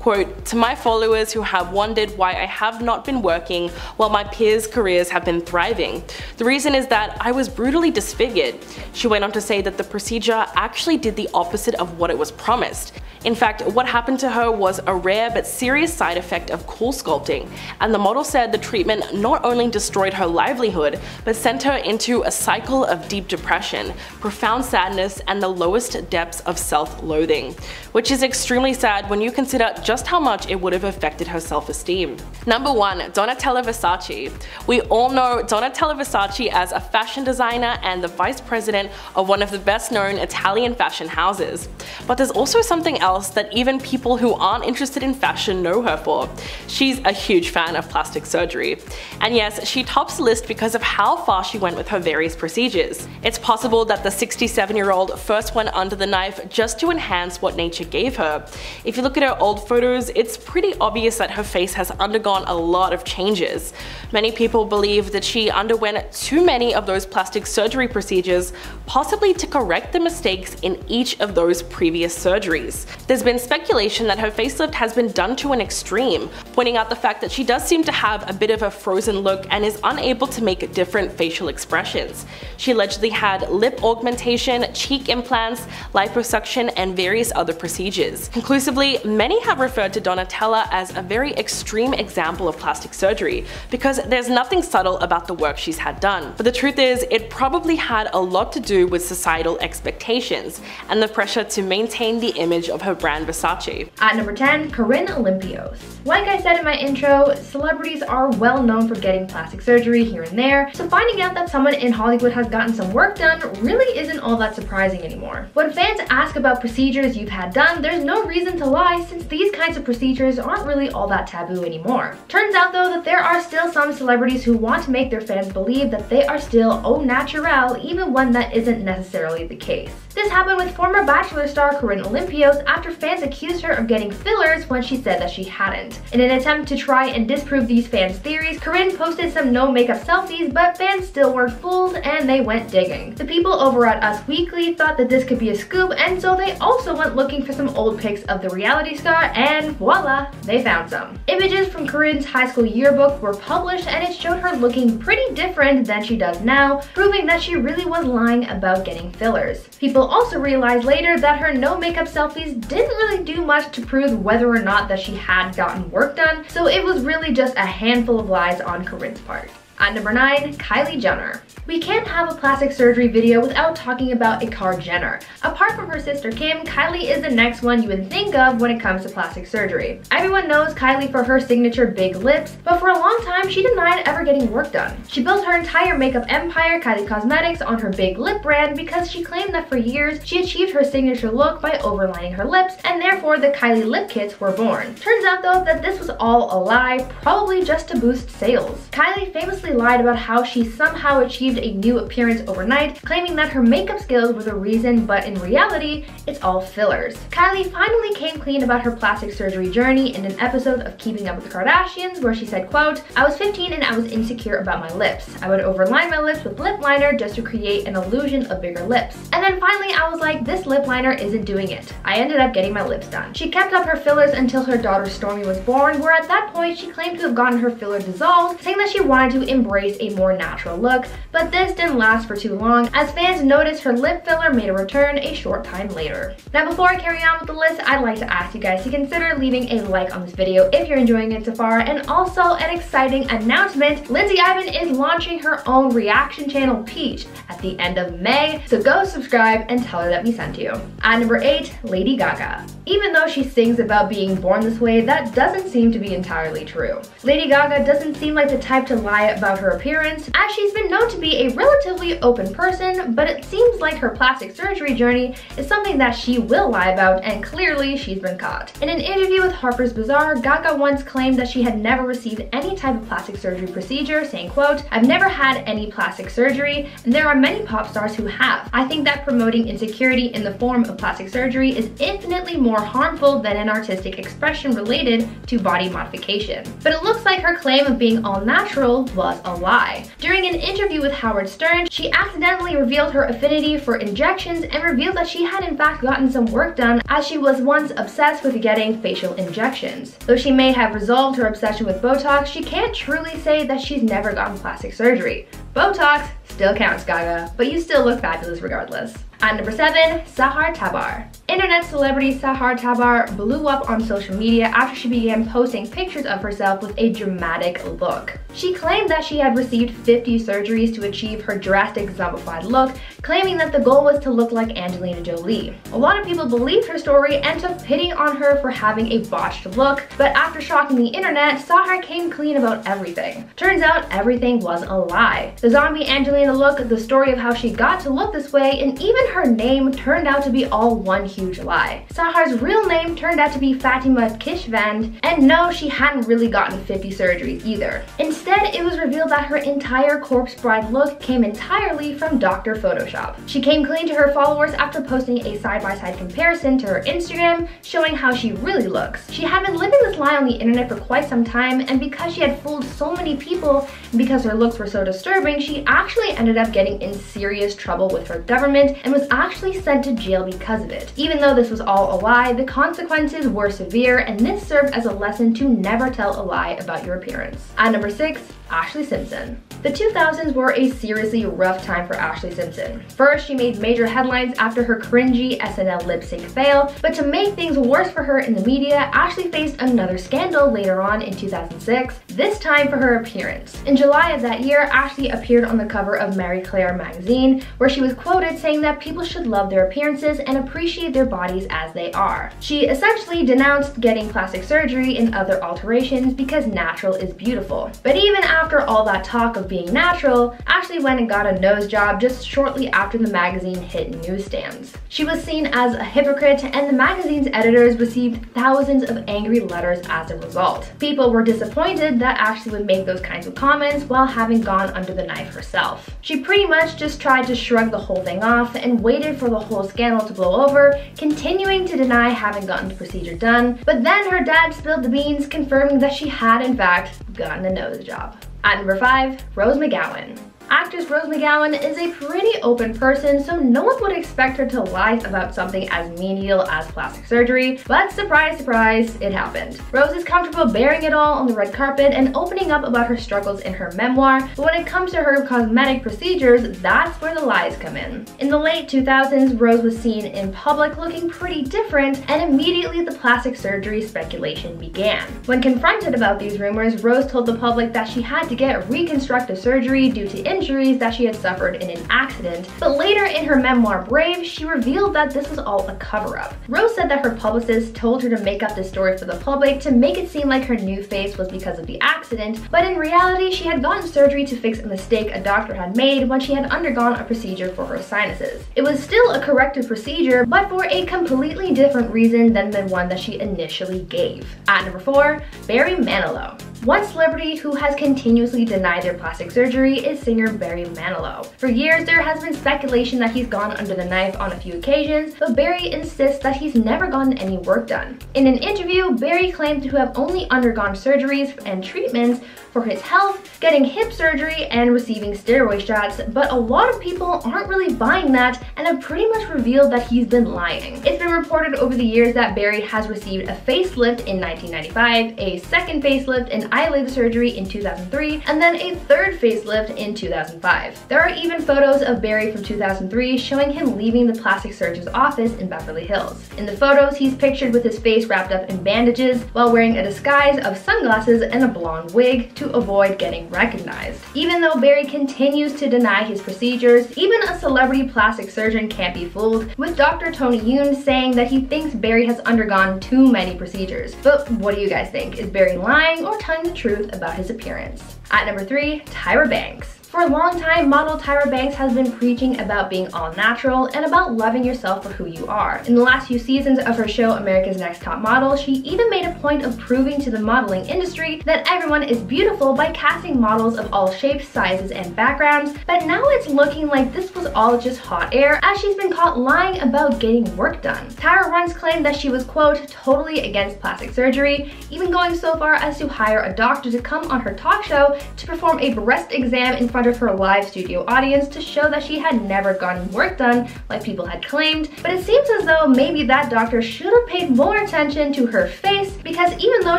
Quote, "To my followers who have wondered why I have not been working while my peers' careers have been thriving, the reason is that I was brutally disfigured." She went on to say that the procedure actually did the opposite of what it was promised. In fact, what happened to her was a rare but serious side effect of cool sculpting, and the model said the treatment not only destroyed her livelihood, but sent her into a cycle of deep depression, profound sadness, and the lowest depths of self-loathing, which is extremely sad when you consider just how much it would have affected her self-esteem. Number 1. Donatella Versace. We all know Donatella Versace as a fashion designer and the vice president of one of the best known Italian fashion houses. But there's also something else that even people who aren't interested in fashion know her for. She's a huge fan of plastic surgery. And yes, she tops the list because of how far she went with her various procedures. It's possible that the 67-year-old first went under the knife just to enhance what nature gave her. If you look at her old photos, it's pretty obvious that her face has undergone a lot of changes. Many people believe that she underwent too many of those plastic surgery procedures, possibly to correct the mistakes in each of those previous surgeries. There's been speculation that her facelift has been done to an extreme, pointing out the fact that she does seem to have a bit of a frozen look and is unable to make different facial expressions. She allegedly had lip augmentation, cheek implants, liposuction, and various other procedures. Conclusively, many have referred to Donatella as a very extreme example of plastic surgery, because there's nothing subtle about the work she's had done. But the truth is, it probably had a lot to do with societal expectations and the pressure to maintain the image of her brand Versace. At number 10, Corinne Olympios. Like I said in my intro, celebrities are well known for getting plastic surgery here and there, so finding out that someone in Hollywood has gotten some work done really isn't all that surprising anymore. When fans ask about procedures you've had done, there's no reason to lie, since these kinds of procedures aren't really all that taboo anymore. Turns out though that there are still some celebrities who want to make their fans believe that they are still au naturel, even when that isn't necessarily the case. This happened with former Bachelor star Corinne Olympios after fans accused her of getting fillers when she said that she hadn't. In an attempt to try and disprove these fans' theories, Corinne posted some no makeup selfies, but fans still weren't fooled and they went digging. The people over at Us Weekly thought that this could be a scoop, and so they also went looking for some old pics of the reality star, and voila, they found some. Images from Corinne's high school yearbook were published, and it showed her looking pretty different than she does now, proving that she really was lying about getting fillers. People also realized later that her no makeup selfies didn't really do much to prove whether or not that she had gotten work done, so it was really just a handful of lies on Corinne's part. At number 9, Kylie Jenner. We can't have a plastic surgery video without talking about Kylie Jenner. Apart from her sister Kim, Kylie is the next one you would think of when it comes to plastic surgery. Everyone knows Kylie for her signature big lips, but for a long time she denied ever getting work done. She built her entire makeup empire, Kylie Cosmetics, on her big lip brand because she claimed that for years she achieved her signature look by overlining her lips, and therefore the Kylie lip kits were born. Turns out though that this was all a lie, probably just to boost sales. Kylie famously lied about how she somehow achieved a new appearance overnight, claiming that her makeup skills were the reason, but in reality, it's all fillers. Kylie finally came clean about her plastic surgery journey in an episode of Keeping Up with the Kardashians, where she said, quote, "I was 15 and I was insecure about my lips. I would overline my lips with lip liner just to create an illusion of bigger lips. And then finally I was like, this lip liner isn't doing it. I ended up getting my lips done." She kept up her fillers until her daughter Stormy was born, where at that point she claimed to have gotten her filler dissolved, saying that she wanted to embrace a more natural look, but this didn't last for too long as fans noticed her lip filler made a return a short time later. Now before I carry on with the list, I'd like to ask you guys to consider leaving a like on this video if you're enjoying it so far, and also an exciting announcement. Lindsay Ivan is launching her own reaction channel, Peach, at the end of May, so go subscribe and tell her that we sent you. At number 8, Lady Gaga. Even though she sings about being born this way, that doesn't seem to be entirely true. Lady Gaga doesn't seem like the type to lie about her appearance, as she's been known to be a relatively open person, but it seems like her plastic surgery journey is something that she will lie about, and clearly she's been caught. In an interview with Harper's Bazaar, Gaga once claimed that she had never received any type of plastic surgery procedure, saying, quote, "I've never had any plastic surgery, and there are many pop stars who have. I think that promoting insecurity in the form of plastic surgery is infinitely more harmful than an artistic expression related to body modification." But it looks like her claim of being all natural was a lie. During an interview with Howard Stern, she accidentally revealed her affinity for injections and revealed that she had in fact gotten some work done, as she was once obsessed with getting facial injections. Though she may have resolved her obsession with Botox, she can't truly say that she's never gotten plastic surgery. Botox still counts, Gaga, but you still look fabulous regardless. At number 7, Sahar Tabar. Internet celebrity Sahar Tabar blew up on social media after she began posting pictures of herself with a dramatic look. She claimed that she had received 50 surgeries to achieve her drastic zombified look, claiming that the goal was to look like Angelina Jolie. A lot of people believed her story and took pity on her for having a botched look, but after shocking the internet, Sahar came clean about everything. Turns out everything was a lie. The zombie Angelina look, the story of how she got to look this way, and even her name turned out to be all one huge lie. Sahar's real name turned out to be Fatima Kishvand, and no, she hadn't really gotten 50 surgeries either. Instead, it was revealed that her entire corpse bride look came entirely from Dr. Photoshop. She came clean to her followers after posting a side-by-side comparison to her Instagram, showing how she really looks. She had been living this lie on the internet for quite some time, and because she had fooled so many people, and because her looks were so disturbing, she actually ended up getting in serious trouble with her government and was actually sent to jail because of it. Even though this was all a lie, the consequences were severe, and this served as a lesson to never tell a lie about your appearance. At number 6, Ashley Simpson. The 2000s were a seriously rough time for Ashley Simpson. First, she made major headlines after her cringy SNL lip sync fail, but to make things worse for her in the media, Ashley faced another scandal later on in 2006, this time for her appearance. In July of that year, Ashley appeared on the cover of Marie Claire magazine, where she was quoted saying that people should love their appearances and appreciate their bodies as they are. She essentially denounced getting plastic surgery and other alterations because natural is beautiful. But even after all that talk of of being natural, Ashley went and got a nose job just shortly after the magazine hit newsstands. She was seen as a hypocrite, and the magazine's editors received thousands of angry letters as a result. People were disappointed that Ashley would make those kinds of comments while having gone under the knife herself. She pretty much just tried to shrug the whole thing off and waited for the whole scandal to blow over, continuing to deny having gotten the procedure done, but then her dad spilled the beans, confirming that she had in fact gotten a nose job. At number 5, Rose McGowan. Actress Rose McGowan is a pretty open person, so no one would expect her to lie about something as menial as plastic surgery, but surprise, surprise, it happened. Rose is comfortable bearing it all on the red carpet and opening up about her struggles in her memoir, but when it comes to her cosmetic procedures, that's where the lies come in. In the late 2000s, Rose was seen in public looking pretty different, and immediately the plastic surgery speculation began. When confronted about these rumors, Rose told the public that she had to get reconstructive surgery due to injuries that she had suffered in an accident, but later in her memoir Brave, she revealed that this was all a cover-up. Rose said that her publicist told her to make up this story for the public to make it seem like her new face was because of the accident, but in reality she had gotten surgery to fix a mistake a doctor had made when she had undergone a procedure for her sinuses. It was still a corrective procedure, but for a completely different reason than the one that she initially gave. At number 4, Barry Manilow. One celebrity who has continuously denied their plastic surgery is singer Barry Manilow. For years, there has been speculation that he's gone under the knife on a few occasions, but Barry insists that he's never gotten any work done. In an interview, Barry claimed to have only undergone surgeries and treatments for his health, getting hip surgery, and receiving steroid shots, but a lot of people aren't really buying that and have pretty much revealed that he's been lying. It's been reported over the years that Barry has received a facelift in 1995, a second facelift, and eyelid surgery in 2003, and then a third facelift in 2005. There are even photos of Barry from 2003 showing him leaving the plastic surgeon's office in Beverly Hills. In the photos, he's pictured with his face wrapped up in bandages while wearing a disguise of sunglasses and a blonde wig to avoid getting recognized. Even though Barry continues to deny his procedures, even a celebrity plastic surgeon can't be fooled, with Dr. Tony Yoon saying that he thinks Barry has undergone too many procedures. But what do you guys think? Is Barry lying or telling the truth about his appearance? At number 3, Tyra Banks. For a long time, model Tyra Banks has been preaching about being all natural and about loving yourself for who you are. In the last few seasons of her show America's Next Top Model, she even made a point of proving to the modeling industry that everyone is beautiful by casting models of all shapes, sizes, and backgrounds, but now it's looking like this was all just hot air, as she's been caught lying about getting work done. Tyra once claimed that she was, quote, totally against plastic surgery, even going so far as to hire a doctor to come on her talk show to perform a breast exam in front of her live studio audience to show that she had never gotten work done like people had claimed, but it seems as though maybe that doctor should have paid more attention to her face, because even though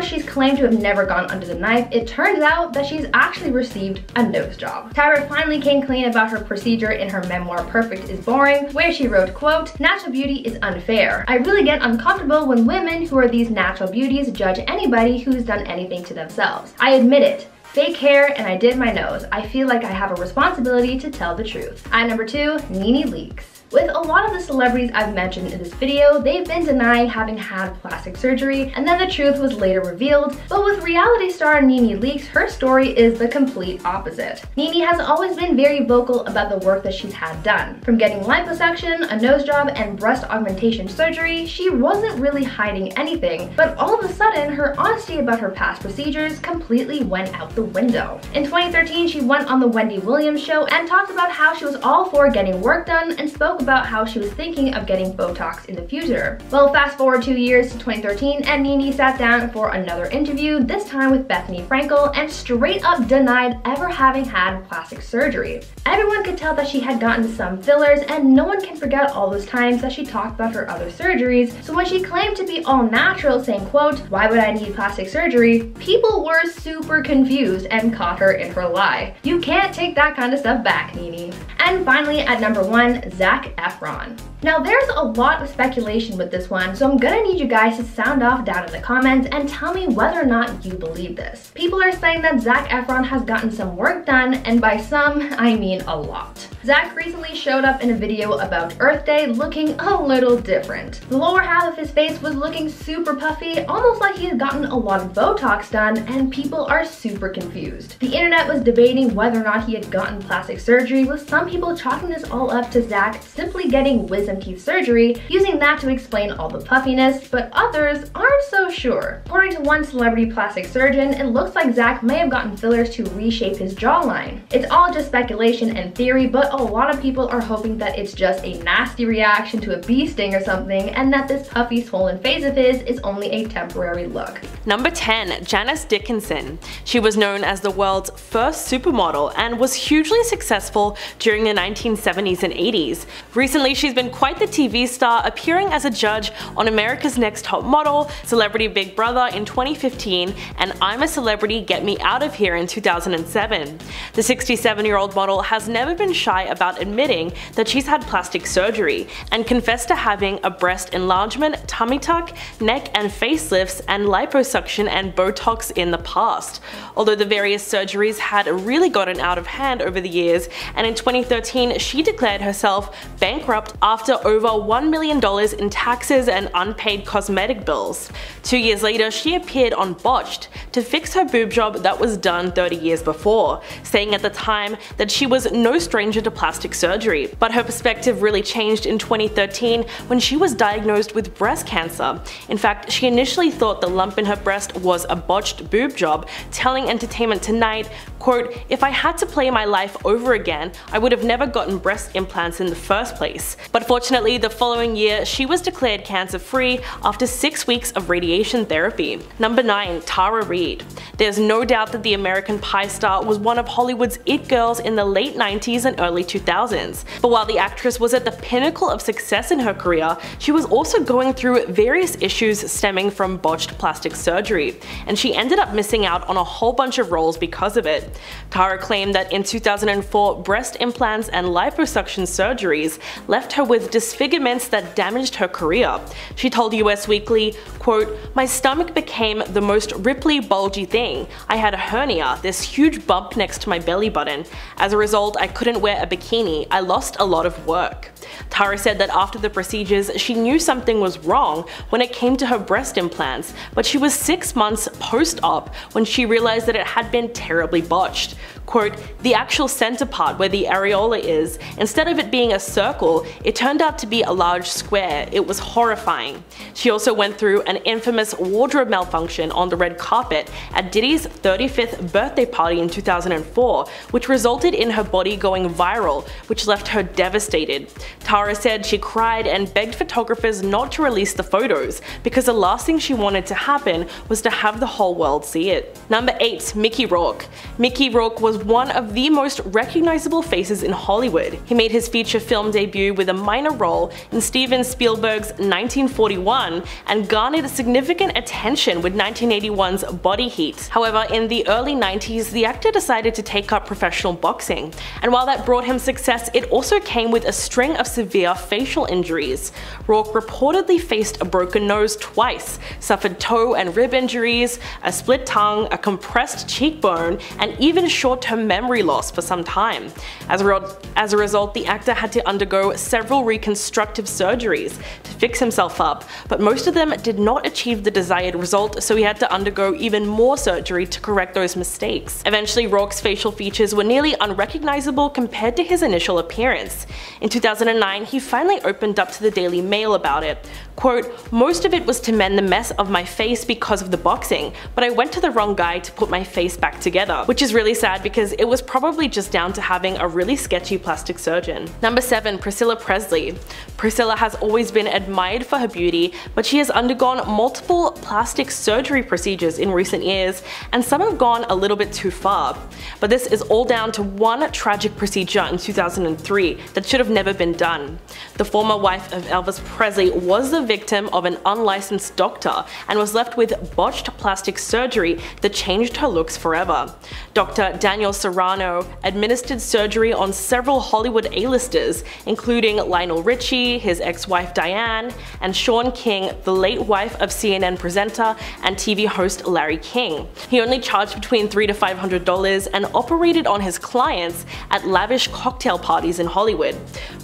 she's claimed to have never gone under the knife, it turns out that she's actually received a nose job. Tyra finally came clean about her procedure in her memoir Perfect is Boring, where she wrote, quote, natural beauty is unfair. I really get uncomfortable when women who are these natural beauties judge anybody who's done anything to themselves. I admit it. Fake hair, and I did my nose. I feel like I have a responsibility to tell the truth. At number 2, NeNe Leakes. With a lot of the celebrities I've mentioned in this video, they've been denying having had plastic surgery, and then the truth was later revealed, but with reality star NeNe Leakes, her story is the complete opposite. NeNe has always been very vocal about the work that she's had done. From getting liposuction, a nose job, and breast augmentation surgery, she wasn't really hiding anything, but all of a sudden, her honesty about her past procedures completely went out the window. In 2013, she went on The Wendy Williams Show and talked about how she was all for getting work done and spoke about how she was thinking of getting Botox in the future. Well, fast forward 2 years to 2013, and NeNe sat down for another interview, this time with Bethany Frankel, and straight up denied ever having had plastic surgery. Everyone could tell that she had gotten some fillers, and no one can forget all those times that she talked about her other surgeries, so when she claimed to be all natural, saying, quote, why would I need plastic surgery, people were super confused and caught her in her lie. You can't take that kind of stuff back, NeNe. And finally, at number 1, Zac Efron. Now there's a lot of speculation with this one, so I'm gonna need you guys to sound off down in the comments and tell me whether or not you believe this. People are saying that Zac Efron has gotten some work done, and by some, I mean a lot. Zac recently showed up in a video about Earth Day looking a little different. The lower half of his face was looking super puffy, almost like he had gotten a lot of Botox done, and people are super confused. The internet was debating whether or not he had gotten plastic surgery, with some people chalking this all up to Zac simply getting wisdom teeth surgery, using that to explain all the puffiness, but others aren't so sure. According to one celebrity plastic surgeon, it looks like Zac may have gotten fillers to reshape his jawline. It's all just speculation and theory, but a lot of people are hoping that it's just a nasty reaction to a bee sting or something, and that this puffy swollen face of his is only a temporary look. Number 10, Janice Dickinson. She was known as the world's first supermodel and was hugely successful during the 1970s and 80s. Recently, she's been quite the TV star, appearing as a judge on America's Next Top Model, Celebrity Big Brother in 2015, and I'm a Celebrity Get Me Out of Here in 2007. The 67-year-old model has never been shy about admitting that she's had plastic surgery and confessed to having a breast enlargement, tummy tuck, neck and facelifts, and liposuction and Botox in the past. Although the various surgeries had really gotten out of hand over the years, and in 2013 she declared herself bankrupt after over $1 million in taxes and unpaid cosmetic bills. 2 years later, she appeared on Botched to fix her boob job that was done 30 years before, saying at the time that she was no stranger to plastic surgery. But her perspective really changed in 2013 when she was diagnosed with breast cancer. In fact, she initially thought the lump in her breast was a botched boob job, telling Entertainment Tonight, quote, "If I had to play my life over again, I would have never gotten breast implants in the first place." But fortunately, the following year, she was declared cancer-free after 6 weeks of radiation therapy. Number 9, Tara Reid. There's no doubt that the American Pie star was one of Hollywood's it girls in the late 90s and early 2000s. But while the actress was at the pinnacle of success in her career, she was also going through various issues stemming from botched plastic surgery, and she ended up missing out on a whole bunch of roles because of it. Tara claimed that in 2004, breast implants and liposuction surgeries left her with disfigurements that damaged her career. She told US Weekly, quote, "My stomach became the most ripply, bulgy thing. I had a hernia, this huge bump next to my belly button. As a result, I couldn't wear a bikini. I lost a lot of work." Tara said that after the procedures, she knew something was wrong when it came to her breast implants, but she was 6 months post-op when she realized that it had been terribly botched. Quote, "The actual center part where the areola is, instead of it being a circle, it turned out to be a large square. It was horrifying." She also went through an infamous wardrobe malfunction on the red carpet at Diddy's 35th birthday party in 2004, which resulted in her body going viral, which left her devastated. Tara said she cried and begged photographers not to release the photos, because the last thing she wanted to happen was to have the whole world see it. Number 8, Mickey Rourke. Mickey Rourke was one of the most recognizable faces in Hollywood. He made his feature film debut with a minor role in Steven Spielberg's 1941 and garnered significant attention with 1981's Body Heat. However, in the early 90s, the actor decided to take up professional boxing, and while that brought him success, it also came with a string of severe facial injuries. Rourke reportedly faced a broken nose twice, suffered toe and rib injuries, a split tongue, a compressed cheekbone, and even short-term memory loss for some time. As a result, the actor had to undergo several reconstructive surgeries to fix himself up, but most of them did not achieve the desired result, so he had to undergo even more surgery to correct those mistakes. Eventually, Rourke's facial features were nearly unrecognizable compared to his initial appearance. In 2009, he finally opened up to the Daily Mail about it. Quote, "Most of it was to mend the mess of my face because of the boxing, but I went to the wrong guy to put my face back together," which is really sad because it was probably just down to having a really sketchy plastic surgeon. Number 7, Priscilla Presley. Priscilla has always been admired for her beauty, but she has undergone multiple plastic surgery procedures in recent years, and some have gone a little bit too far. But this is all down to one tragic procedure in 2003 that should have never been done. The former wife of Elvis Presley was the victim of an unlicensed doctor and was left with botched plastic surgery that changed her looks forever. Dr. Daniel Daniel Serrano administered surgery on several Hollywood A-listers, including Lionel Richie, his ex-wife Diane, and Sean King, the late wife of CNN presenter and TV host Larry King. He only charged between $300 to $500 and operated on his clients at lavish cocktail parties in Hollywood.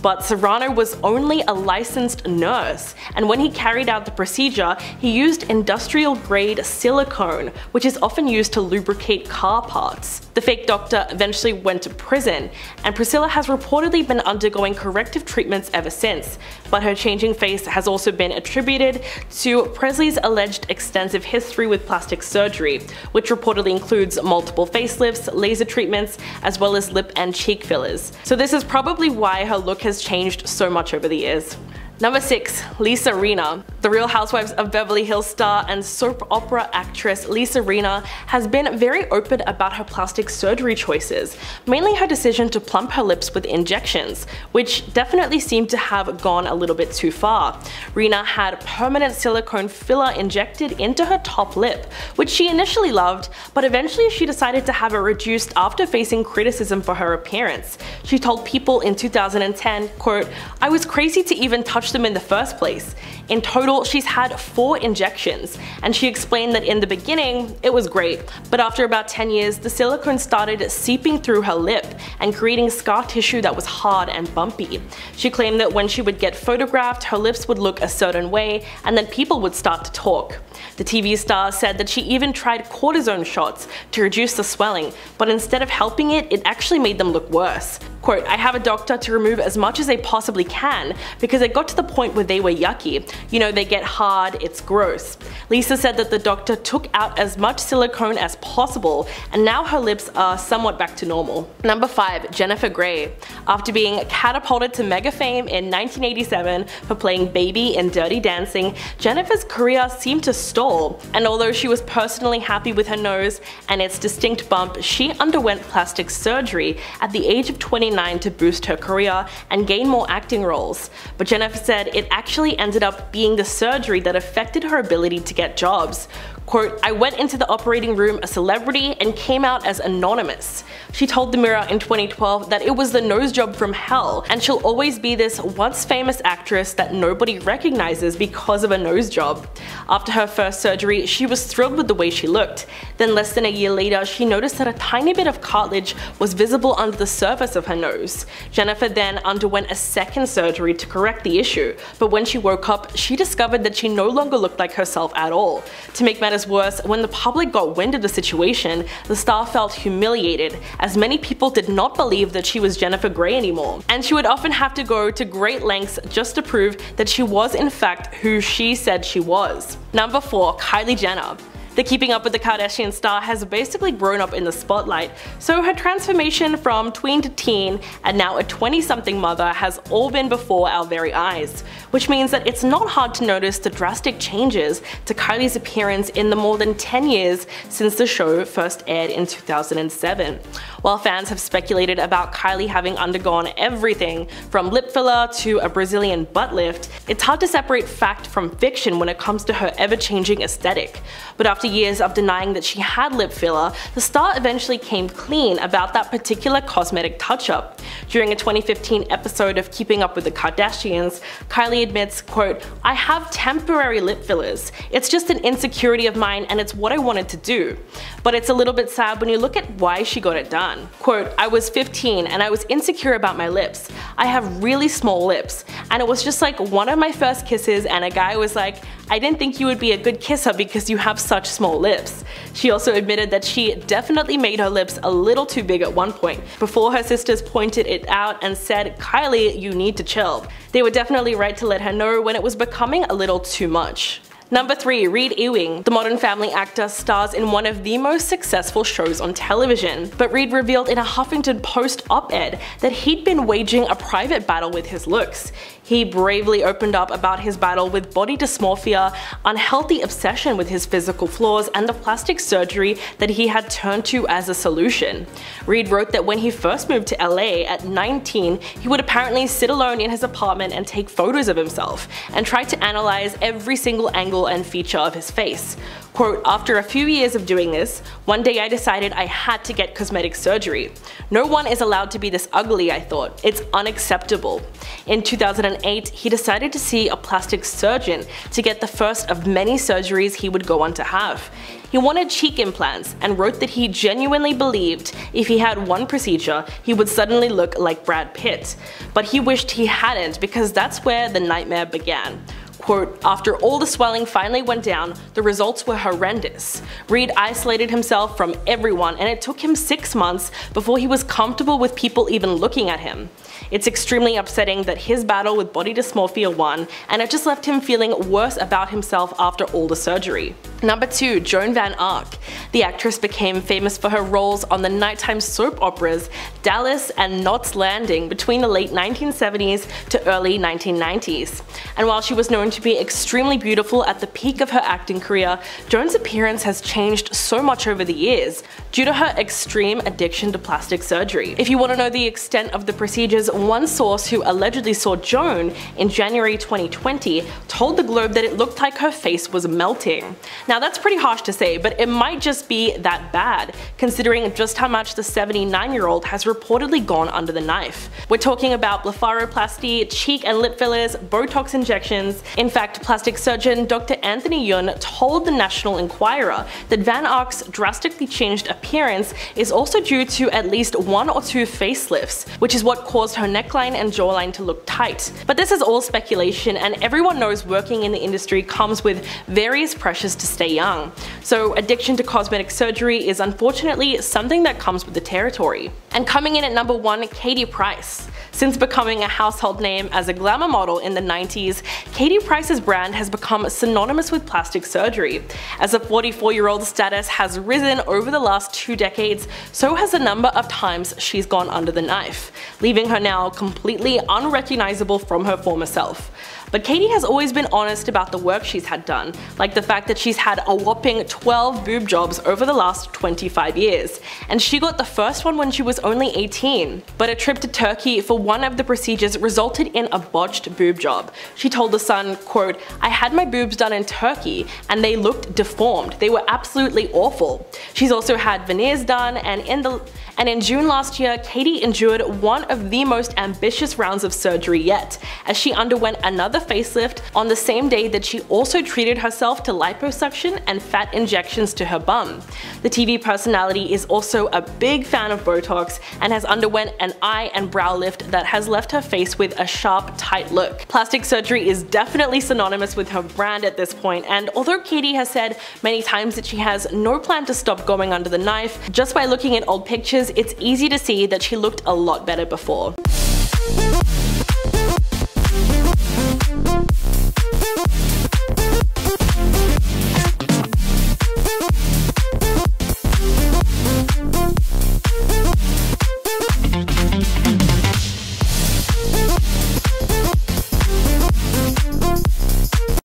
But Serrano was only a licensed nurse, and when he carried out the procedure, he used industrial-grade silicone, which is often used to lubricate car parts. The fake doctor eventually went to prison, and Priscilla has reportedly been undergoing corrective treatments ever since, but her changing face has also been attributed to Presley's alleged extensive history with plastic surgery, which reportedly includes multiple facelifts, laser treatments, as well as lip and cheek fillers. So this is probably why her look has changed so much over the years. Number 6. Lisa Rena. The Real Housewives of Beverly Hills star and soap opera actress Lisa Rena has been very open about her plastic surgery choices, mainly her decision to plump her lips with injections, which definitely seemed to have gone a little bit too far. Rena had permanent silicone filler injected into her top lip, which she initially loved, but eventually she decided to have it reduced after facing criticism for her appearance. She told People in 2010, quote, "I was crazy to even touch them in the first place." In total, she's had 4 injections, and she explained that in the beginning, it was great, but after about 10 years, the silicone started seeping through her lip and creating scar tissue that was hard and bumpy. She claimed that when she would get photographed, her lips would look a certain way, and then people would start to talk. The TV star said that she even tried cortisone shots to reduce the swelling, but instead of helping it, it actually made them look worse. Quote, "I have a doctor to remove as much as they possibly can because it got to the point where they were yucky. You know, they get hard, it's gross." Lisa said that the doctor took out as much silicone as possible, and now her lips are somewhat back to normal. Number 5. Jennifer Grey. After being catapulted to mega fame in 1987 for playing Baby in Dirty Dancing, Jennifer's career seemed to stall, and although she was personally happy with her nose and its distinct bump, she underwent plastic surgery at the age of 29 to boost her career and gain more acting roles. But Jennifer said it actually ended up being the surgery that affected her ability to get jobs. Quote, "I went into the operating room a celebrity and came out as anonymous." She told The Mirror in 2012 that it was the nose job from hell, and she'll always be this once famous actress that nobody recognizes because of a nose job. After her first surgery, she was thrilled with the way she looked. Then less than a year later, she noticed that a tiny bit of cartilage was visible under the surface of her nose. Jennifer then underwent a second surgery to correct the issue, but when she woke up, she discovered that she no longer looked like herself at all. To make matters worse, when the public got wind of the situation, the star felt humiliated, as many people did not believe that she was Jennifer Grey anymore, and she would often have to go to great lengths just to prove that she was in fact who she said she was. Number 4. Kylie Jenner. The Keeping Up with the Kardashian star has basically grown up in the spotlight, so her transformation from tween to teen and now a 20-something mother has all been before our very eyes, which means that it's not hard to notice the drastic changes to Kylie's appearance in the more than 10 years since the show first aired in 2007. While fans have speculated about Kylie having undergone everything from lip filler to a Brazilian butt lift, it's hard to separate fact from fiction when it comes to her ever-changing aesthetic. But after years of denying that she had lip filler, the star eventually came clean about that particular cosmetic touch-up. During a 2015 episode of Keeping Up with the Kardashians, Kylie admits, quote, "I have temporary lip fillers. It's just an insecurity of mine and it's what I wanted to do. But it's a little bit sad when you look at why she got it done." Quote, "I was 15 and I was insecure about my lips. I have really small lips. And it was just like one of my first kisses and a guy was like, I didn't think you would be a good kisser because you have such small lips." She also admitted that she definitely made her lips a little too big at one point, before her sisters pointed it out and said, "Kylie, you need to chill." They were definitely right to let her know when it was becoming a little too much. Number 3. Reed Ewing. The Modern Family actor stars in one of the most successful shows on television, but Reed revealed in a Huffington Post op-ed that he'd been waging a private battle with his looks. He bravely opened up about his battle with body dysmorphia, unhealthy obsession with his physical flaws, and the plastic surgery that he had turned to as a solution. Reed wrote that when he first moved to LA at 19, he would apparently sit alone in his apartment and take photos of himself, and try to analyze every single angle and feature of his face. Quote, after a few years of doing this, one day I decided I had to get cosmetic surgery. No one is allowed to be this ugly, I thought. It's unacceptable. In 2008, he decided to see a plastic surgeon to get the first of many surgeries he would go on to have. He wanted cheek implants and wrote that he genuinely believed if he had one procedure, he would suddenly look like Brad Pitt. But he wished he hadn't, because that's where the nightmare began. Quote, after all the swelling finally went down, the results were horrendous. Reed isolated himself from everyone, and it took him 6 months before he was comfortable with people even looking at him. It's extremely upsetting that his battle with body dysmorphia won, and it just left him feeling worse about himself after all the surgery. Number 2. Joan Van Ark. The actress became famous for her roles on the nighttime soap operas Dallas and Knots Landing between the late 1970s to early 1990s. And while she was known to be extremely beautiful at the peak of her acting career, Joan's appearance has changed so much over the years due to her extreme addiction to plastic surgery. If you want to know the extent of the procedures, one source who allegedly saw Joan in January 2020 told the Globe that it looked like her face was melting. Now that's pretty harsh to say, but it might just be that bad, considering just how much the 79-year-old has reportedly gone under the knife. We're talking about blepharoplasty, cheek and lip fillers, Botox injections. In fact, plastic surgeon Dr. Anthony Yun told the National Enquirer that Van Ark's drastically changed appearance is also due to at least 1 or 2 facelifts, which is what caused her neckline and jawline to look tight. But this is all speculation, and everyone knows working in the industry comes with various pressures to stay young. So addiction to cosmetic surgery is unfortunately something that comes with the territory. And coming in at number 1, Katie Price. Since becoming a household name as a glamour model in the 90s, Katie Price's brand has become synonymous with plastic surgery. As a 44-year-old's status has risen over the last 2 decades, so has the number of times she's gone under the knife, leaving her now completely unrecognizable from her former self. But Katie has always been honest about the work she's had done, like the fact that she's had a whopping 12 boob jobs over the last 25 years, and she got the first one when she was only 18. But a trip to Turkey for one of the procedures resulted in a botched boob job. She told The Sun, quote, I had my boobs done in Turkey and they looked deformed. They were absolutely awful. She's also had veneers done, and in June last year, Katie endured one of the most ambitious rounds of surgery yet, as she underwent another facelift on the same day that she also treated herself to liposuction and fat injections to her bum. The TV personality is also a big fan of Botox and has underwent an eye and brow lift that has left her face with a sharp, tight look. Plastic surgery is definitely synonymous with her brand at this point, and although Katie has said many times that she has no plan to stop going under the knife, just by looking at old pictures, it's easy to see that she looked a lot better before.